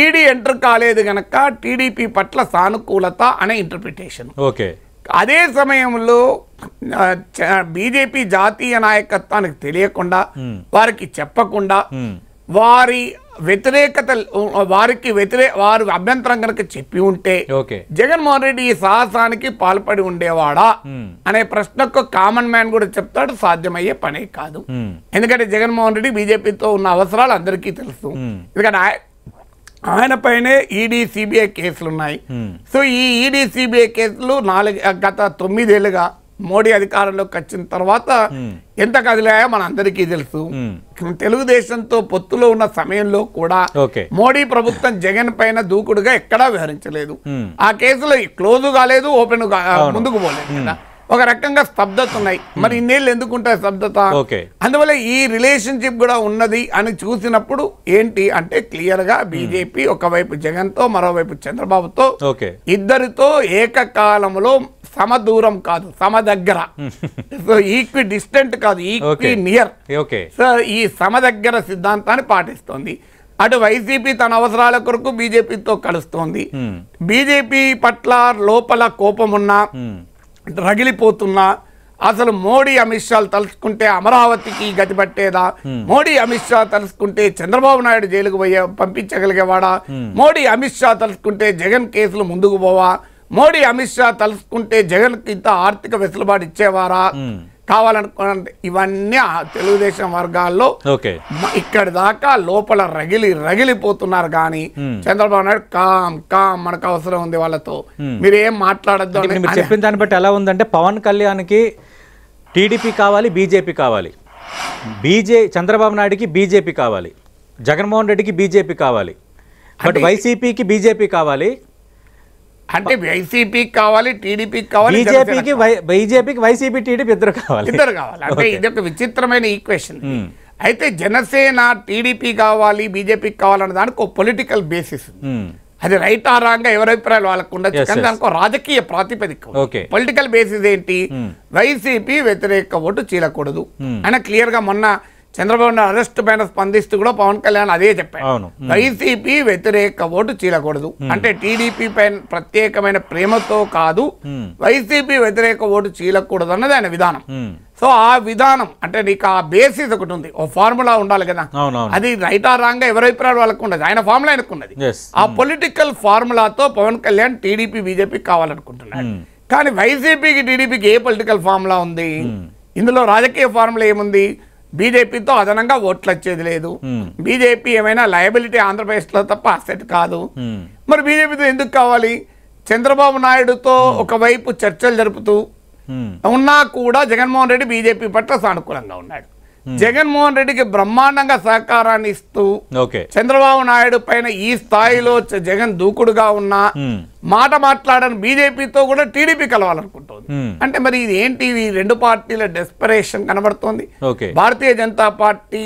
ఈడీ ఎంటర్ కాలేదు గనక టీడీపీ పట్ల సానుకూలత అనే ఇంటర్ప్రిటేషన్ ఓకే అదే సమయంలో బీజేపీ జాతీయ నాయకత్వానికి తెలియకుండా వారికి చెప్పకుండా వారి వ్యతిరేకత వారికి వారు అభ్యంతరం గనక చెప్పి ఉంటే జగన్మోహన్ రెడ్డి ఈ సాహసానికి పాల్పడి ఉండేవాడా అనే ప్రశ్నకు కామన్ మ్యాన్ కూడా చెప్తాడు సాధ్యమయ్యే పనే కాదు ఎందుకంటే జగన్మోహన్ రెడ్డి బీజేపీతో ఉన్న అవసరాలు అందరికీ తెలుసు ఎందుకంటే ఆయన పైనే ఈడీ సిబిఐ కేసులు ఉన్నాయి సో ఈ ఈడీ సిబిఐ కేసులు గత 9 ఏళ్లుగా మోడీ అధికారంలోకి వచ్చిన తర్వాత ఎంత కదిలాయో మనందరికీ తెలుసు తెలుగుదేశంతో పొత్తులో ఉన్న సమయంలో కూడా మోడీ ప్రభుత్వం జగన్ పైన దూకుడుగా ఎక్కడా వ్యవహరించలేదు ఆ కేసులో క్లోజ్ కాలేదు ఓపెన్ ముందుకు పోలేదు కదా ఒక రకంగా స్తబ్దత ఉన్నాయి మరి ఇన్నేళ్ళు ఎందుకుంటాయి స్తబ్దత అందువల్ల ఈ రిలేషన్షిప్ కూడా ఉన్నది అని చూసినప్పుడు ఏంటి అంటే క్లియర్ గా బీజేపీ ఒకవైపు జగన్ తో మరోవైపు చంద్రబాబుతో ఇద్దరితో ఏకకాలంలో సమదూరం కాదు సమదగ్గర సో ఈక్వి డిస్టెంట్ కాదు ఈక్వి నియర్ సో ఈ సమదగ్గర సిద్ధాంతాన్ని పాటిస్తోంది అటు వైసీపీ తన అవసరాల కొరకు బీజేపీతో కలుస్తోంది బీజేపీ పట్ల లోపల కోపమున్నా రగిలిపోతున్నా అసలు మోడీ అమిత్ షాలు తలుచుకుంటే అమరావతికి గతి పట్టేదా మోడీ అమిత్ షా తలుచుకుంటే చంద్రబాబు నాయుడు జైలుకు పోయే పంపించగలిగేవాడా మోడీ అమిత్ షా తలుచుకుంటే జగన్ కేసులు ముందుకు పోవా మోడీ అమిత్ షా తలుచుకుంటే జగన్ ఇంత ఆర్థిక వెసులుబాటు ఇచ్చేవారా కావాలనుకున్న ఇవన్నీ తెలుగుదేశం వర్గాల్లో ఇక్కడ దాకా లోపల రగిలిపోతున్నారు కానీ చంద్రబాబు నాయుడు కామ్ కామ్ మనకు అవసరం ఉంది వాళ్ళతో మీరు ఏం మాట్లాడద్దు అని చెప్పిన దాన్ని బట్టి ఎలా ఉందంటే పవన్ కళ్యాణ్కి టీడీపీ కావాలి బీజేపీ కావాలి చంద్రబాబు నాయుడుకి బీజేపీ కావాలి జగన్మోహన్ రెడ్డికి బీజేపీ కావాలి బట్ వైసీపీకి బీజేపీ కావాలి అంటే వైసీపీకి కావాలి టీడీపీకి కావాలి బీజేపీకి వైసీపీ టీడీపీ ఇద్దరు కావాలి అంటే ఇది ఒక విచిత్రమైన ఈక్వేషన్ అయితే జనసేన టీడీపీ కావాలి బీజేపీకి కావాలన్న దానికి ఒక పొలిటికల్ బేసిస్ అది రైట్ ఆ రాంగ్ ఎవరి అభిప్రాయాలు వాళ్ళకు ఉండొచ్చు కానీ దానికి రాజకీయ ప్రాతిపదిక పొలిటికల్ బేసిస్ ఏంటి వైసీపీ వ్యతిరేక ఓటు చీలకూడదు అని క్లియర్ గా మొన్న చంద్రబాబు నాయుడు అరెస్ట్ పైన స్పందిస్తూ కూడా పవన్ కళ్యాణ్ అదే చెప్పారు వైసీపీ వ్యతిరేక ఓటు చీలకూడదు అంటే టీడీపీ పైన ప్రత్యేకమైన ప్రేమతో కాదు వైసీపీ వ్యతిరేక ఓటు చీలకూడదు అన్నది ఆయన విధానం సో ఆ విధానం అంటే నీకు ఆ బేసిస్ ఒకటి ఉంది ఓ ఫార్ములా ఉండాలి కదా అది రైట్ ఆర్ రాంగ్ ఎవరి అభిప్రాయాలు వాళ్ళకు ఉండదు ఆయన ఫార్ములా ఆయనకున్నది ఆ పొలిటికల్ ఫార్ములాతో పవన్ కళ్యాణ్ టీడీపీ బీజేపీ కావాలనుకుంటున్నాడు కానీ వైసీపీకి టీడీపీకి ఏ పొలిటికల్ ఫార్ములా ఉంది ఇందులో రాజకీయ ఫార్ములా ఏముంది బీజేపీతో అదనంగా ఓట్లు వచ్చేది లేదు బీజేపీ ఏమైనా లయబిలిటీ ఆంధ్రప్రదేశ్లో తప్ప అసెట్ కాదు మరి బీజేపీతో ఎందుకు కావాలి చంద్రబాబు నాయుడుతో ఒకవైపు చర్చలు జరుపుతూ ఉన్నా కూడా జగన్మోహన్ రెడ్డి బీజేపీ పట్ల సానుకూలంగా ఉన్నాడు జగన్మోహన్ రెడ్డికి బ్రహ్మాండంగా సహకారాన్ని ఇస్తూ చంద్రబాబు నాయుడు పైన ఈ స్థాయిలో జగన్ దూకుడుగా ఉన్న మాట మాట్లాడని బీజేపీతో కూడా టీడీపీ కలవాలనుకుంటుంది అంటే మరి ఇది ఏంటి ఈ రెండు పార్టీల డెస్పరేషన్ కనబడుతోంది భారతీయ జనతా పార్టీ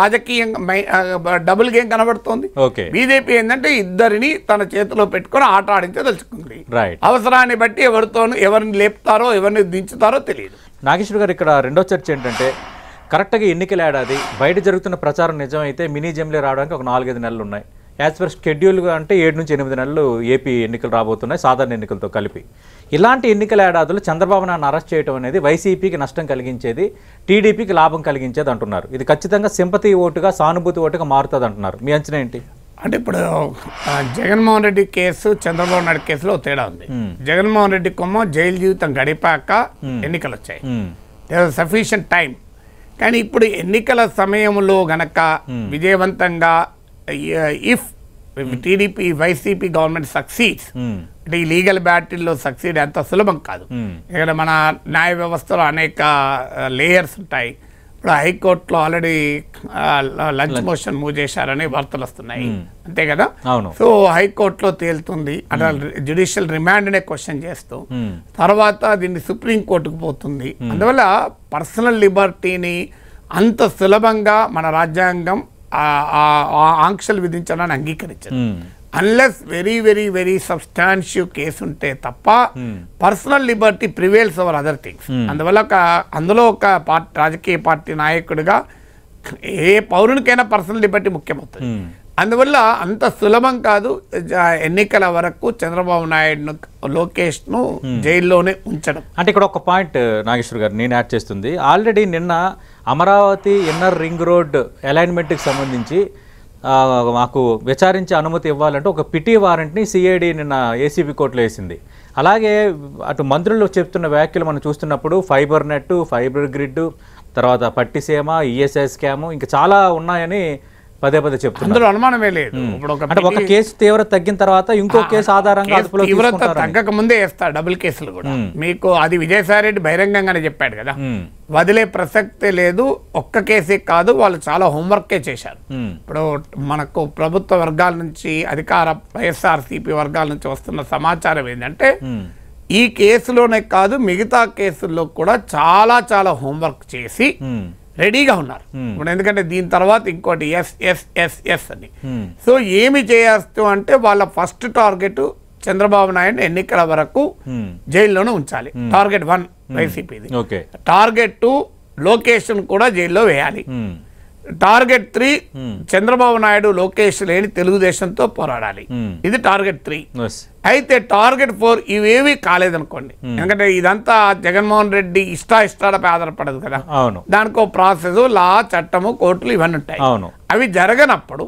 రాజకీయంగా డబుల్ గేమ్ కనబడుతోంది బీజేపీ ఏంటంటే ఇద్దరిని తన చేతిలో పెట్టుకుని ఆట ఆడించదలుచుకుంది అవసరాన్ని బట్టి ఎవరితోనూ ఎవరిని లేపుతారో ఎవరిని దించుతారో తెలియదు నాగేశ్వర్ గారు ఇక్కడ రెండో చర్చ ఏంటంటే కరెక్ట్గా ఎన్నికల ఏడాది బయట జరుగుతున్న ప్రచారం నిజమైతే మినీ జమ్లీ రావడానికి ఒక 4-5 నెలలు ఉన్నాయి యాజ్ పర్ షెడ్యూల్గా అంటే 7 నుంచి 8 నెలలు ఏపీ ఎన్నికలు రాబోతున్నాయి సాధారణ ఎన్నికలతో కలిపి ఇలాంటి ఎన్నికల ఏడాదిలో చంద్రబాబు నాయుడు అరెస్ట్ చేయడం అనేది వైసీపీకి నష్టం కలిగించేది టీడీపీకి లాభం కలిగించేది అంటున్నారు ఇది ఖచ్చితంగా సింపతి ఓటుగా సానుభూతి ఓటుగా మారుతుంది అంటున్నారు మీ అంచనా ఏంటి అంటే ఇప్పుడు జగన్మోహన్ రెడ్డి కేసు చంద్రబాబు నాయుడు కేసులో తేడా ఉంది జగన్మోహన్ రెడ్డి కొమ్మ జైలు జీవితం గడిపాక ఎన్నికలు వచ్చాయి దేర్ వాజ్ సఫిషియెంట్ టైం కానీ ఇప్పుడు ఎన్నికల సమయంలో గనక విజయవంతంగా if TDP YCP government succeeds అంటే ఈ లీగల్ బ్యాటిల్లో సక్సీడ్ అంత సులభం కాదు ఇక్కడ మన న్యాయ వ్యవస్థలో అనేక లేయర్స్ ఉంటాయి ఇప్పుడు హైకోర్టులో ఆల్రెడీ లంచ్ మోషన్ మూవ్ చేశారని వార్తలు వస్తున్నాయి అంతే కదా. సో హైకోర్టులో తేలుతుంది అట్లా జ్యుడిషియల్ రిమాండ్ అనే క్వశ్చన్ చేస్తూ తర్వాత దీన్ని సుప్రీంకోర్టుకు పోతుంది. అందువల్ల పర్సనల్ లిబర్టీని అంత సులభంగా మన రాజ్యాంగం ఆంక్షలు విధించడానికి అంగీకరించదు. అన్లెస్ వెరీ సబ్స్టాన్షియల్ కేసు ఉంటే తప్ప personal liberty prevails over other things. అందువల్ల అందులో ఒక రాజకీయ పార్టీ నాయకుడిగా ఏ పౌరునికైనా పర్సనల్ లిబర్టీ ముఖ్యమవుతుంది. అందువల్ల అంత సులభం కాదు. ఎన్నికల వరకు చంద్రబాబు నాయుడును లోకేష్ను జైల్లోనే ఉంచడం అంటే ఇక్కడ ఒక పాయింట్ నాగేశ్వర్ గారు నేను యాడ్ చేస్తుంది. ఆల్రెడీ నిన్న అమరావతి ఎన్ఆర్ రింగ్ రోడ్ అలైన్మెంట్కి సంబంధించి మాకు విచారించే అనుమతి ఇవ్వాలంటే ఒక పిటి వారెంట్ని సిఐడి నిన్న ఏసీబీ కోర్టులో వేసింది. అలాగే అటు మంత్రులు చెప్తున్న వ్యాఖ్యలు మనం చూస్తున్నప్పుడు ఫైబర్ నెట్, ఫైబర్ గ్రిడ్, తర్వాత పట్టిసీమ, ఈఎస్ఐ స్కామ్ ఇంకా చాలా ఉన్నాయని పదే పదే చెప్తున్నారు. అనుమానమే లేదు. అంటే ఒక కేసు తీవ్రత తగ్గిన తర్వాత ఇంకో కేసు ఆధారంగా తీవ్రత తగ్గక ముందే వేస్తారు డబుల్ కేసులు కూడా. మీకు అది విజయసాయి రెడ్డి బహిరంగంగానే చెప్పాడు కదా, వదిలే ప్రసక్తే లేదు. ఒక్క కేసే కాదు, వాళ్ళు చాలా హోంవర్కే చేశారు. ఇప్పుడు మనకు ప్రభుత్వ వర్గాల నుంచి అధికార వైఎస్ఆర్సీపీ వర్గాల నుంచి వస్తున్న సమాచారం ఏంటంటే ఈ కేసులోనే కాదు మిగతా కేసుల్లో కూడా చాలా హోంవర్క్ చేసి రెడీగా ఉన్నారు ఇప్పుడు. ఎందుకంటే దీని తర్వాత ఇంకోటి ఎస్ అని. సో ఏమి చేయాస్తూ అంటే వాళ్ళ ఫస్ట్ టార్గెట్ చంద్రబాబు నాయుడు ఎన్నికల వరకు జైల్లోనే ఉంచాలి. టార్గెట్ 1 వైసీపీది. టార్గెట్ 2 లోకేష్ను కూడా జైల్లో వేయాలి. టార్గెట్ 3 చంద్రబాబు నాయుడు లోకేష్ లేని తెలుగుదేశంతో పోరాడాలి. ఇది టార్గెట్ 3. అయితే టార్గెట్ 4 ఇవేవి కాలేదనుకోండి, ఎందుకంటే ఇదంతా జగన్మోహన్ రెడ్డి ఇష్టాలపై ఆధారపడదు కదా, దానికో ప్రాసెస్ లా చట్టము కోర్టులు ఇవన్నీ ఉంటాయి. అవి జరగనప్పుడు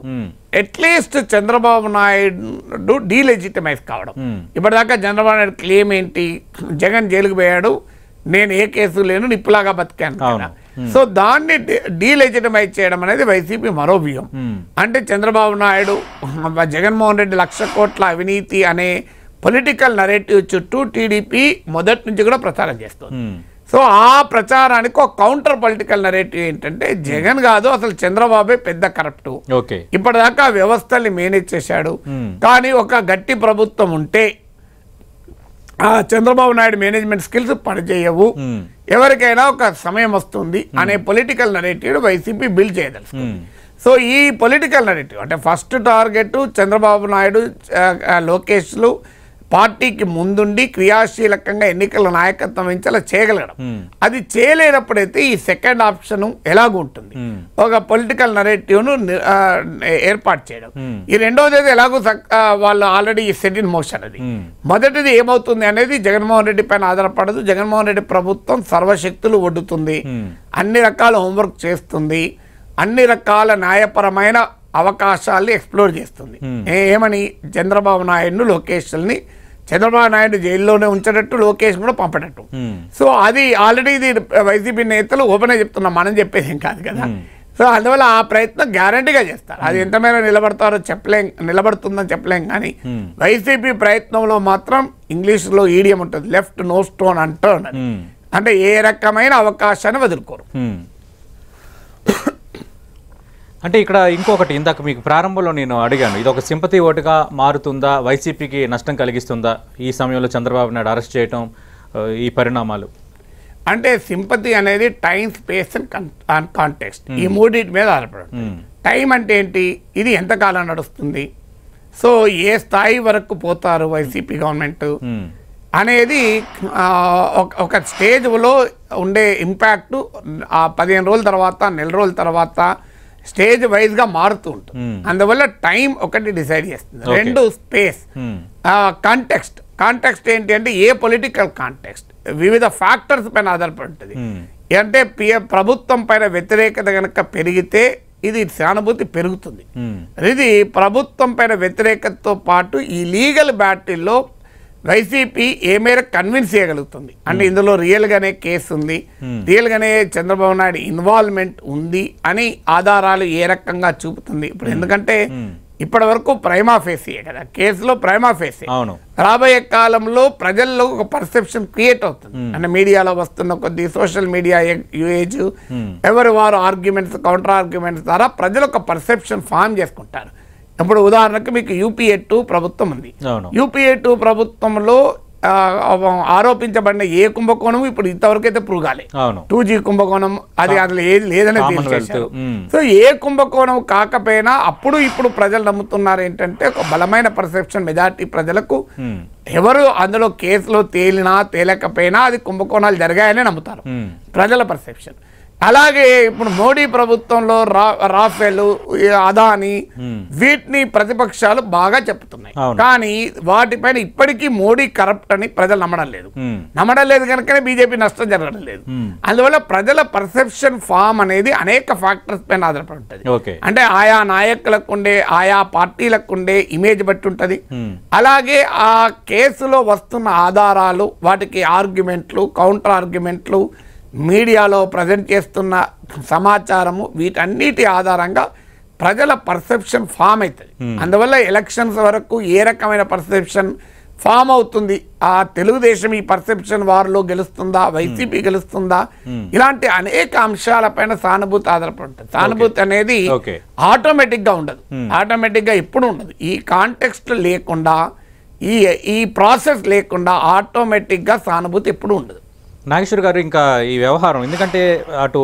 అట్లీస్ట్ చంద్రబాబు నాయుడు డీలెజిటిమైజ్ కావడం. ఇప్పటిదాకా చంద్రబాబు నాయుడు క్లెయిమ్ ఏంటి, జగన్ జైలుకు పోయాడు, నేను ఏ కేసు లేను, నిప్పులాగా బతికాను. సో దాన్ని డీలెజిటిమైజ్ చేయడం అనేది వైసీపీ మరో వ్యూహం. అంటే చంద్రబాబు నాయుడు జగన్మోహన్ రెడ్డి 1,00,000 కోట్ల అవినీతి అనే పొలిటికల్ నరేటివ్ చుట్టూ టీడీపీ మొదటి నుంచి కూడా ప్రచారం చేస్తుంది. సో ఆ ప్రచారానికి ఒక కౌంటర్ పొలిటికల్ నరేటివ్ ఏంటంటే జగన్ కాదు అసలు చంద్రబాబే పెద్ద కరప్ట్, ఇప్పటిదాకా వ్యవస్థల్ని మేనేజ్ చేశాడు. కానీ ఒక గట్టి ప్రభుత్వం ఉంటే చంద్రబాబు నాయుడు మేనేజ్మెంట్ స్కిల్స్ పనిచేయవు, ఎవరికైనా ఒక సమయం వస్తుంది అనే పొలిటికల్ నరేటివ్ వైసీపీ బిల్డ్ చేయదలుసు. సో ఈ పొలిటికల్ నరేటివ్ అంటే ఫస్ట్ టార్గెట్ చంద్రబాబు నాయుడు లోకేష్లు పార్టీకి ముందుండి క్రియాశీలకంగా ఎన్నికల నాయకత్వం ఇలా చేయగలగడం. అది చేయలేనప్పుడైతే ఈ సెకండ్ ఆప్షన్ ఎలాగూ ఉంటుంది, ఒక పొలిటికల్ నరేటివ్ను ఏర్పాటు చేయడం. ఈ రెండోది అయితే ఎలాగూ వాళ్ళు ఆల్రెడీ సెట్ ఇన్ మోషన్. అది మొదటిది ఏమవుతుంది అనేది జగన్మోహన్ రెడ్డి పైన ఆధారపడదు. జగన్మోహన్ రెడ్డి ప్రభుత్వం సర్వశక్తులు ఒడ్డుతుంది, అన్ని రకాల హోంవర్క్ చేస్తుంది, అన్ని రకాల న్యాయపరమైన అవకాశాలని ఎక్స్ప్లోర్ చేస్తుంది. ఏమని, చంద్రబాబు నాయుడును లోకేష్ని చంద్రబాబు నాయుడు జైల్లోనే ఉంచడట్టు, లోకేష్ కూడా పంపడట్టు. సో అది ఆల్రెడీ ఇది వైసీపీ నేతలు ఓపెన్గా చెప్తున్నాం, మనం చెప్పేది కాదు కదా. సో అందువల్ల ఆ ప్రయత్నం గ్యారంటీగా చేస్తారు. అది ఎంతమేర నిలబడతారో నిలబడుతుందని చెప్పలేం. కానీ వైసీపీ ప్రయత్నంలో మాత్రం ఇంగ్లీష్లో ఈడియం ఉంటుంది, లెఫ్ట్ నో స్టోన్ అంటర్న్, అంటే ఏ రకమైన అవకాశాన్ని వదులుకోరు. అంటే ఇక్కడ ఇంకొకటి, ఇందాక మీకు ప్రారంభంలో నేను అడిగాను, ఇది ఒక సింపతి ఓటుగా మారుతుందా, వైసీపీకి నష్టం కలిగిస్తుందా ఈ సమయంలో చంద్రబాబు నాయుడు అరెస్ట్ చేయటం ఈ పరిణామాలు? అంటే సింపతి అనేది టైం, స్పేస్ అండ్ కాంటెక్స్ట్, ఈ మూడింటి మీద ఆధారపడుతుంది. టైం అంటే ఏంటి, ఇది ఎంతకాలం నడుస్తుంది, సో ఏ స్థాయి వరకు పోతారు వైసీపీ గవర్నమెంట్ అనేది ఒక స్టేజ్లో ఉండే ఇంపాక్ట్ 15 రోజుల తర్వాత, నెల రోజుల తర్వాత స్టేజ్ వైజ్గా మారుతూ ఉంటుంది. అందువల్ల టైం ఒకటి డిసైడ్ చేస్తుంది. రెండు స్పేస్, కాంటెక్స్ట్. కాంటెక్స్ట్ ఏంటి అంటే ఏ పొలిటికల్ కాంటెక్స్ట్, వివిధ ఫ్యాక్టర్స్ పైన ఆధారపడి ఉంటుంది. అంటే ప్రభుత్వం పైన వ్యతిరేకత కనుక పెరిగితే ఇది సానుభూతి పెరుగుతుంది. ఇది ప్రభుత్వం పైన వ్యతిరేకతతో పాటు ఈ లీగల్ బ్యాటిల్లో వైసీపీ ఏ మేర కన్విన్స్ చేయగలుగుతుంది అంటే ఇందులో రియల్గానే కేసు ఉంది, రియల్గానే చంద్రబాబు నాయుడు ఇన్వాల్వ్మెంట్ ఉంది అని ఆధారాలు ఏ రకంగా చూపుతుంది ఇప్పుడు. ఎందుకంటే ఇప్పటి వరకు ప్రైమా ఫేసీయే కదా, కేసులో ప్రైమా ఫేసీ. అవును, రాబోయే కాలంలో ప్రజల్లో ఒక పర్సెప్షన్ క్రియేట్ అవుతుంది. అంటే మీడియాలో వస్తున్న కొద్ది సోషల్ మీడియా యూజ్ ఎవరి వారు ఆర్గ్యుమెంట్స్ కౌంటర్ ఆర్గ్యుమెంట్స్ ద్వారా ప్రజలు ఒక పర్సెప్షన్ ఫామ్ చేసుకుంటారు. ఇప్పుడు ఉదాహరణకు మీకు యూపీఏ 2 ప్రభుత్వం ఉంది. యూపీఏ 2 ప్రభుత్వంలో ఆరోపించబడిన ఏ కుంభకోణం ఇప్పుడు ఇంతవరకు అయితే ప్రూవ్ కాలే. 2G కుంభకోణం అది అసలు ఏది లేదనే తెలియజేశారు. సో ఏ కుంభకోణం కాకపోయినా అప్పుడు ఇప్పుడు ప్రజలు నమ్ముతున్నారు ఏంటంటే ఒక బలమైన పర్సెప్షన్ మెజార్టీ ప్రజలకు, ఎవరు అందులో కేసులో తేలినా తేలకపోయినా అది కుంభకోణాలు జరిగాయని నమ్ముతారు ప్రజల పర్సెప్షన్. అలాగే ఇప్పుడు మోడీ ప్రభుత్వంలో రాఫెల్, అదాని వీటిని ప్రతిపక్షాలు బాగా చెప్తున్నాయి, కానీ వాటిపైన ఇప్పటికీ మోడీ కరప్ట్ అని ప్రజలు నమ్మడం లేదు కనుకనే బీజేపీ నష్టం జరగడం లేదు. అందువల్ల ప్రజల పర్సెప్షన్ ఫామ్ అనేది అనేక ఫ్యాక్టర్స్ పైన ఆధారపడి ఉంటుంది. అంటే ఆయా నాయకులకు ఉండే ఆయా పార్టీలకు ఉండే ఇమేజ్ బట్టి ఉంటుంది. అలాగే ఆ కేసులో వస్తున్న ఆధారాలు, వాటికి ఆర్గ్యుమెంట్లు, కౌంటర్ ఆర్గ్యుమెంట్లు, మీడియాలో ప్రజెంట్ చేస్తున్న సమాచారము, వీటన్నిటి ఆధారంగా ప్రజల పర్సెప్షన్ ఫామ్ అవుతుంది. అందువల్ల ఎలక్షన్స్ వరకు ఏ రకమైన పర్సెప్షన్ ఫామ్ అవుతుంది, ఆ తెలుగుదేశం ఈ పర్సెప్షన్ వార్లో గెలుస్తుందా, వైసీపీ గెలుస్తుందా, ఇలాంటి అనేక అంశాలపైన సానుభూతి ఆధారపడుతుంది. సానుభూతి అనేది ఆటోమేటిక్గా ఉండదు, ఆటోమేటిక్గా ఎప్పుడు ఉండదు. ఈ కాంటెక్స్ట్ లేకుండా, ఈ ప్రాసెస్ లేకుండా ఆటోమేటిక్గా సానుభూతి ఎప్పుడు ఉండదు. నాగేశ్వర్ గారు, ఇంకా ఈ వ్యవహారం ఎందుకంటే అటు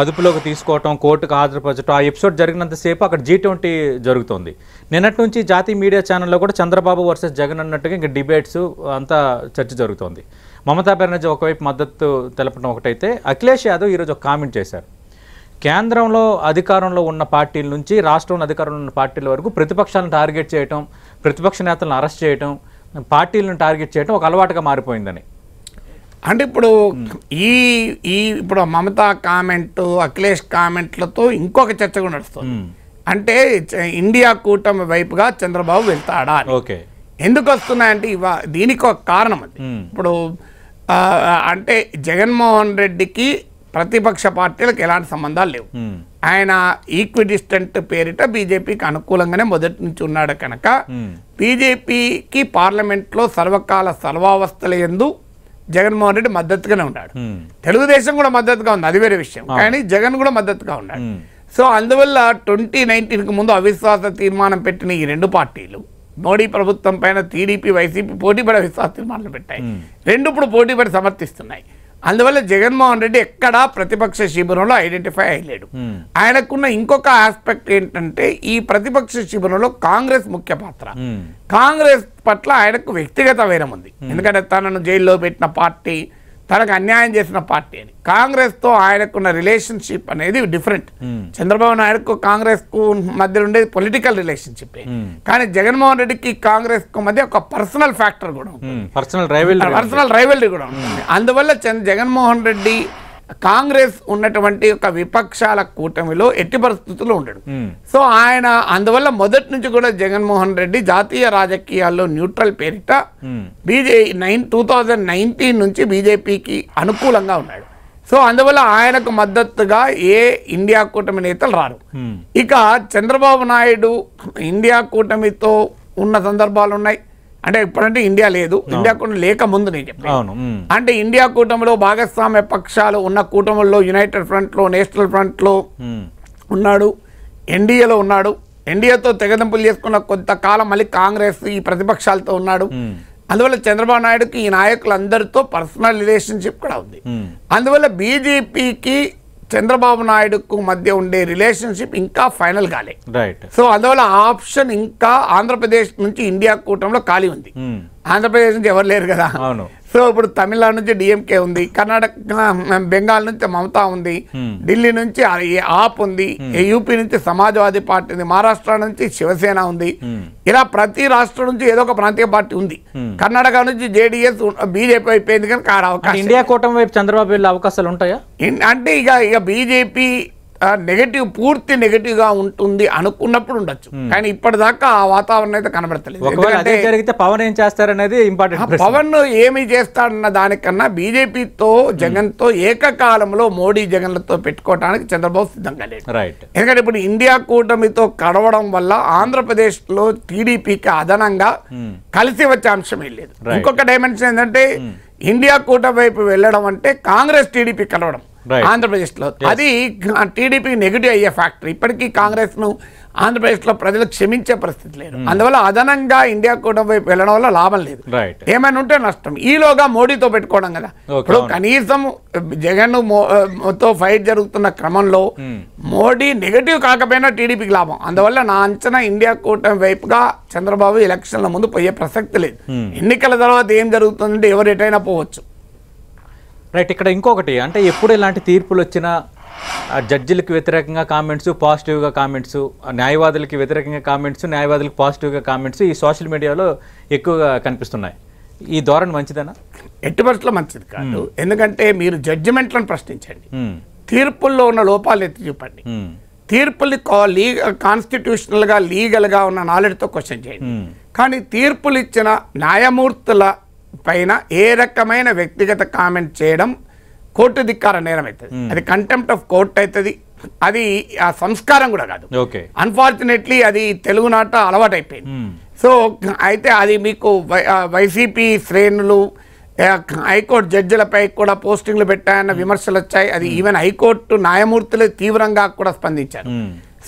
అదుపులోకి తీసుకోవటం, కోర్టుకు హాజరుపరచడం, ఆ ఎపిసోడ్ జరిగినంతసేపు అక్కడ G20 జరుగుతుంది. నిన్నటి నుంచి జాతీయ మీడియా ఛానల్లో కూడా చంద్రబాబు వర్సెస్ జగన్ అన్నట్టుగా ఇంకా డిబేట్స్ అంతా చర్చ జరుగుతుంది. మమతా బెనర్జీ ఒకవైపు మద్దతు తెలపడం ఒకటైతే, అఖిలేష్ యాదవ్ ఈరోజు ఒక కామెంట్ చేశారు. కేంద్రంలో అధికారంలో ఉన్న పార్టీల నుంచి రాష్ట్రంలో అధికారంలో ఉన్న పార్టీల వరకు ప్రతిపక్షాలను టార్గెట్ చేయటం, ప్రతిపక్ష నేతలను అరెస్ట్ చేయటం, పార్టీలను టార్గెట్ చేయడం ఒక అలవాటుగా మారిపోయిందని. అంటే ఇప్పుడు ఇప్పుడు మమతా కామెంట్, అఖిలేష్ కామెంట్లతో ఇంకొక చర్చ కూడా నడుస్తుంది. అంటే ఇండియా కూటమి వైపుగా చంద్రబాబు వెళ్తాడా, ఎందుకు వస్తున్నాయంటే దీనికి ఒక కారణం అది. ఇప్పుడు అంటే జగన్మోహన్ రెడ్డికి ప్రతిపక్ష పార్టీలకు ఎలాంటి సంబంధాలు లేవు. ఆయన ఈక్విడిస్టెంట్ పేరిట బీజేపీకి అనుకూలంగానే మొదటి నుంచి ఉన్నాడు కనుక బీజేపీకి పార్లమెంట్లో సర్వకాల సర్వావస్థల యందు జగన్మోహన్ రెడ్డి మద్దతుగానే ఉన్నాడు. తెలుగుదేశం కూడా మద్దతుగా ఉంది, అది వేరే విషయం, కానీ జగన్ కూడా మద్దతుగా ఉన్నాడు. సో అందువల్ల 2019కు ముందు అవిశ్వాస తీర్మానం పెట్టిన ఈ రెండు పార్టీలు మోడీ ప్రభుత్వం పైన టీడీపీ వైసీపీ పోటీపడి అవిశ్వాస తీర్మానాలు పెట్టాయి. రెండు ఇప్పుడు పోటీపడి సమర్థిస్తున్నాయి. అందువల్ల జగన్మోహన్ రెడ్డి ఎక్కడా ప్రతిపక్ష శిబిరంలో ఐడెంటిఫై అయ్యలేడు. ఆయనకున్న ఇంకొక ఆస్పెక్ట్ ఏంటంటే ఈ ప్రతిపక్ష శిబిరంలో కాంగ్రెస్ ముఖ్య పాత్ర. కాంగ్రెస్ పట్ల ఆయనకు వ్యక్తిగత వైరం ఉంది, ఎందుకంటే తనను జైల్లో పెట్టిన పార్టీ, తనకు అన్యాయం చేసిన పార్టీ అని. కాంగ్రెస్తో ఆయనకున్న రిలేషన్షిప్ అనేది డిఫరెంట్. చంద్రబాబు నాయుడుకు కాంగ్రెస్కు మధ్య ఉండేది పొలిటికల్ రిలేషన్షిప్, కానీ జగన్మోహన్ రెడ్డికి కాంగ్రెస్కు మధ్య ఒక పర్సనల్ ఫ్యాక్టర్ కూడా ఉంటుంది, పర్సనల్ రైవల్రీ కూడా ఉంటుంది. అందువల్ల జగన్మోహన్ రెడ్డి కాంగ్రెస్ ఉన్నటువంటి ఒక విపక్షాల కూటమిలో ఎట్టి పరిస్థితుల్లో ఉండడు. సో ఆయన అందువల్ల మొదటి నుంచి కూడా జగన్మోహన్ రెడ్డి జాతీయ రాజకీయాల్లో న్యూట్రల్ పేరిట 2019 నుంచి బీజేపీకి అనుకూలంగా ఉన్నాడు. సో అందువల్ల ఆయనకు మద్దతుగా ఏ ఇండియా కూటమి నేతలు రారు. ఇక చంద్రబాబు నాయుడు ఇండియా కూటమితో ఉన్న సందర్భాలు ఉన్నాయి. అంటే ఇప్పుడంటే ఇండియా లేదు, ఇండియా కూటమి లేక ముందు నేను చెప్పాను. అంటే ఇండియా కూటమిలో భాగస్వామ్య పక్షాలు ఉన్న కూటమిలో యునైటెడ్ ఫ్రంట్లో, నేషనల్ ఫ్రంట్లో ఉన్నాడు, ఎన్డీఏలో ఉన్నాడు. ఎన్డీఏతో తెగదింపులు చేసుకున్న కొంతకాలం మళ్ళీ కాంగ్రెస్ ఈ ప్రతిపక్షాలతో ఉన్నాడు. అందువల్ల చంద్రబాబు నాయుడుకి ఈ నాయకులందరితో పర్సనల్ రిలేషన్షిప్ కూడా ఉంది. అందువల్ల బీజేపీకి చంద్రబాబు నాయుడుకు మధ్య ఉండే రిలేషన్షిప్ ఇంకా ఫైనల్ కాలే. సో అందువల్ల ఆప్షన్ ఇంకా ఆంధ్రప్రదేశ్ నుంచి ఇండియా కూటమిలో ఖాళీ ఉంది. ఆంధ్రప్రదేశ్ నుంచి ఎవరు లేరు కదా. సో ఇప్పుడు తమిళనాడు నుంచి డిఎంకే ఉంది, కర్ణాటక బెంగాల్ నుంచి మమతా ఉంది, ఢిల్లీ నుంచి ఆప్ ఉంది, యూపీ నుంచి సమాజ్వాదీ పార్టీ ఉంది, మహారాష్ట్ర నుంచి శివసేన ఉంది. ఇలా ప్రతి రాష్ట్రం నుంచి ఏదో ఒక ప్రాంతీయ పార్టీ ఉంది. కర్ణాటక నుంచి JDS బీజేపీ అయిపోయింది కనుక ఇండియా కూటమి వైపు చంద్రబాబు వెళ్ళే అవకాశాలు ఉంటాయా అంటే ఇక బీజేపీ negative పూర్తి negative గా ఉంటుంది అనుకున్నప్పుడు ఉండొచ్చు కానీ ఇప్పటి దాకా ఆ వాతావరణం అయితే కనబడతలేదు ఒకవేళ అదే జరిగితే పవన్ ఏం చేస్తారు అనేది ఇంపార్టెంట్ ప్రశ్న పవన్ ఏమీ చేస్తాడన్న దానికన్నా బీజేపీ తో జగన్ తో ఏకకాలంలో మోడీ జగన్లతో పెట్టుకోవడానికి చంద్రబాబు సిద్ధంగా లేడు రైట్ ఎందుకంటే ఇప్పుడు ఇండియా కూటమితో కడవడం వల్ల ఆంధ్ర ప్రదేశ్ లో టీడీపీకి అదనంగా కలిసి వచ్చే అంశమే లేదు ఇంకొక డైమెన్షన్ ఏంటంటే ఇండియా కూటమి వైపు వెళ్ళడం అంటే కాంగ్రెస్ టీడీపీ కలవడం ఆంధ్రప్రదేశ్ లో అది టీడీపీ నెగిటివ్ అయ్యే ఫ్యాక్టర్ ఇప్పటికీ కాంగ్రెస్ ను ఆంధ్రప్రదేశ్ లో ప్రజలు క్షమించే పరిస్థితి లేదు అందువల్ల అదనంగా ఇండియా కూటమి వైపు వెళ్ళడం వల్ల లాభం లేదు ఏమైనా ఉంటే నష్టం ఈలోగా మోడీతో పెట్టుకోవడం కదా ఇప్పుడు కనీసం జగన్ తో ఫైట్ జరుగుతున్న క్రమంలో మోడీ నెగిటివ్ కాకపోయినా టీడీపీకి లాభం అందువల్ల నా అంచనా ఇండియా కూటమి వైపుగా చంద్రబాబు ఎలక్షన్ల ముందు పోయే ప్రసక్తి లేదు ఎన్నికల తర్వాత ఏం జరుగుతుందంటే ఎవరు ఎటైనా పోవచ్చు రైట్ ఇక్కడ ఇంకొకటి అంటే ఎప్పుడు ఇలాంటి తీర్పులు వచ్చినా జడ్జిలకు వ్యతిరేకంగా కామెంట్స్ పాజిటివ్గా కామెంట్స్ న్యాయవాదులకి వ్యతిరేకంగా కామెంట్స్ న్యాయవాదులకు పాజిటివ్గా కామెంట్స్ ఈ సోషల్ మీడియాలో ఎక్కువగా కనిపిస్తున్నాయి ఈ ధోరణి మంచిదేనా ఎట్టి పరిస్థితుల్లో మంచిది కాదు ఎందుకంటే మీరు జడ్జిమెంట్లను ప్రశ్నించండి తీర్పుల్లో ఉన్న లోపాలు ఎత్తి చూపండి తీర్పులు కాన్స్టిట్యూషనల్గా లీగల్గా ఉన్న నాలెడ్జ్తో క్వశ్చన్ చేయండి కానీ తీర్పులు ఇచ్చిన న్యాయమూర్తుల పైన ఏ రకమైన వ్యక్తిగత కామెంట్ చేయడం కోర్టు ధిక్కార నేరం అవుతుంది అది కంటెంప్ట్ ఆఫ్ కోర్ట్ అవుతుంది అది ఆ సంస్కారం కూడా కాదు అన్ఫార్చునేట్లీ అది తెలుగునాట అలవాటైపోయింది సో అయితే అది మీకు వైసీపీ శ్రేణులు హైకోర్టు జడ్జిలపై కూడా పోస్టింగ్లు పెట్టాయన్న విమర్శలు వచ్చాయి అది ఈవెన్ హైకోర్టు న్యాయమూర్తులు తీవ్రంగా కూడా స్పందించారు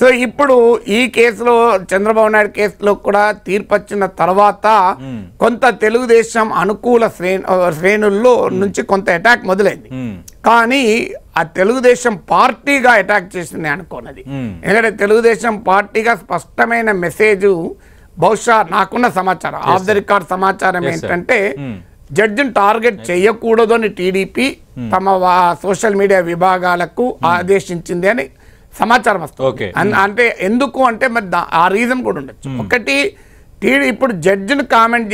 సో ఇప్పుడు ఈ కేసులో చంద్రబాబు నాయుడు కేసులో కూడా తీర్పు వచ్చిన తర్వాత కొంత తెలుగుదేశం అనుకూల శ్రేణుల్లో నుంచి కొంత అటాక్ మొదలైంది కానీ ఆ తెలుగుదేశం పార్టీగా అటాక్ చేసింది అనుకున్నది ఎందుకంటే తెలుగుదేశం పార్టీగా స్పష్టమైన మెసేజ్ బహుశా నాకున్న సమాచారం ఆఫ్ ద రికార్డ్ సమాచారం ఏంటంటే జడ్జిని టార్గెట్ చేయకూడదు అని టీడీపీ తమ సోషల్ మీడియా విభాగాలకు ఆదేశించింది అని సమాచారం వస్తుంది అంటే ఎందుకు అంటే మరి ఆ రీజన్ కూడా ఉండొచ్చు ఒకటి టీడీ ఇప్పుడు జడ్జిని కామెంట్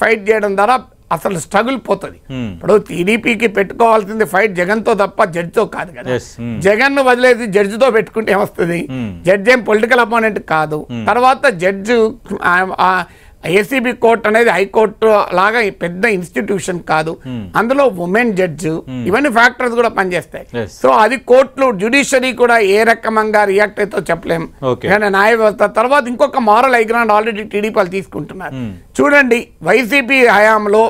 ఫైట్ చేయడం ద్వారా అసలు స్ట్రగుల్ పోతుంది ఇప్పుడు టీడీపీకి పెట్టుకోవాల్సింది ఫైట్ జగన్తో తప్ప జడ్జితో కాదు కదా జగన్ ను వదిలేసి జడ్జితో పెట్టుకుంటే ఏమొస్తుంది జడ్జి ఏం పొలిటికల్ అపోనెంట్ కాదు తర్వాత జడ్జి ఏసీబీ కోర్టు అనేది హైకోర్టు లాగా పెద్ద ఇన్స్టిట్యూషన్ కాదు అందులో ఉమెన్ జడ్జ్ ఇవన్నీ ఫ్యాక్టర్స్ కూడా పనిచేస్తాయి సో అది కోర్టులు జ్యుడిషియరీ కూడా ఏ రకంగా రియాక్ట్ అయితే చెప్పలేము కానీ న్యాయ వ్యవస్థ తర్వాత ఇంకొక మారల్ ఐగ్రాండ్ ఆల్రెడీ టీడీపీ తీసుకుంటున్నారు చూడండి వైసీపీ హయాంలో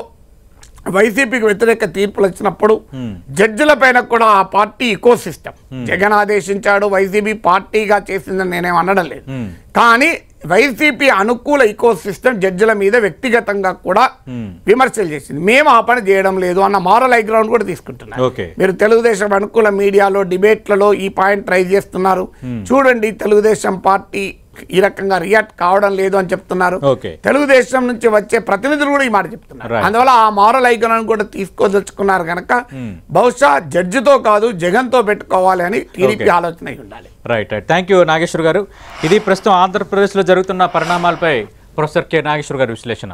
వైసీపీకి వ్యతిరేక తీర్పులు వచ్చినప్పుడు జడ్జిల పైన కూడా ఆ పార్టీ ఇకో సిస్టమ్ జగన్ ఆదేశించాడు వైసీపీ పార్టీగా చేసిందని నేనేం అనడం లేదు కానీ వైసీపీ అనుకూల ఇకో సిస్టమ్ జడ్జిల మీద వ్యక్తిగతంగా కూడా విమర్శలు చేసింది మేము ఆ పని చేయడం లేదు అన్న మారల్ ఐగ్రౌండ్ కూడా తీసుకుంటున్నాం మీరు తెలుగుదేశం అనుకూల మీడియాలో డిబేట్లలో ఈ పాయింట్ ట్రై చేస్తున్నారు చూడండి తెలుగుదేశం పార్టీ ఈ రకంగా రియాక్ట్ కావడం లేదు అని చెప్తున్నారు తెలుగుదేశం నుంచి వచ్చే ప్రతినిధులు కూడా ఈ మాట చెప్తున్నారు అందువల్ల ఆ మారల్ ఐగ్రౌండ్ కూడా తీసుకోదలుచుకున్నారు కనుక బహుశా జడ్జితో కాదు జగన్తో పెట్టుకోవాలి అని టీడీపీ ఆలోచన ఉండాలి right right thank you Nageshwar గారు ఇది ప్రస్తుతం ఆంధ్రప్రదేశ్లో జరుగుతున్న పరిణామాలపై ప్రొఫెసర్ కె నాగేశ్వర్ గారి విశ్లేషణ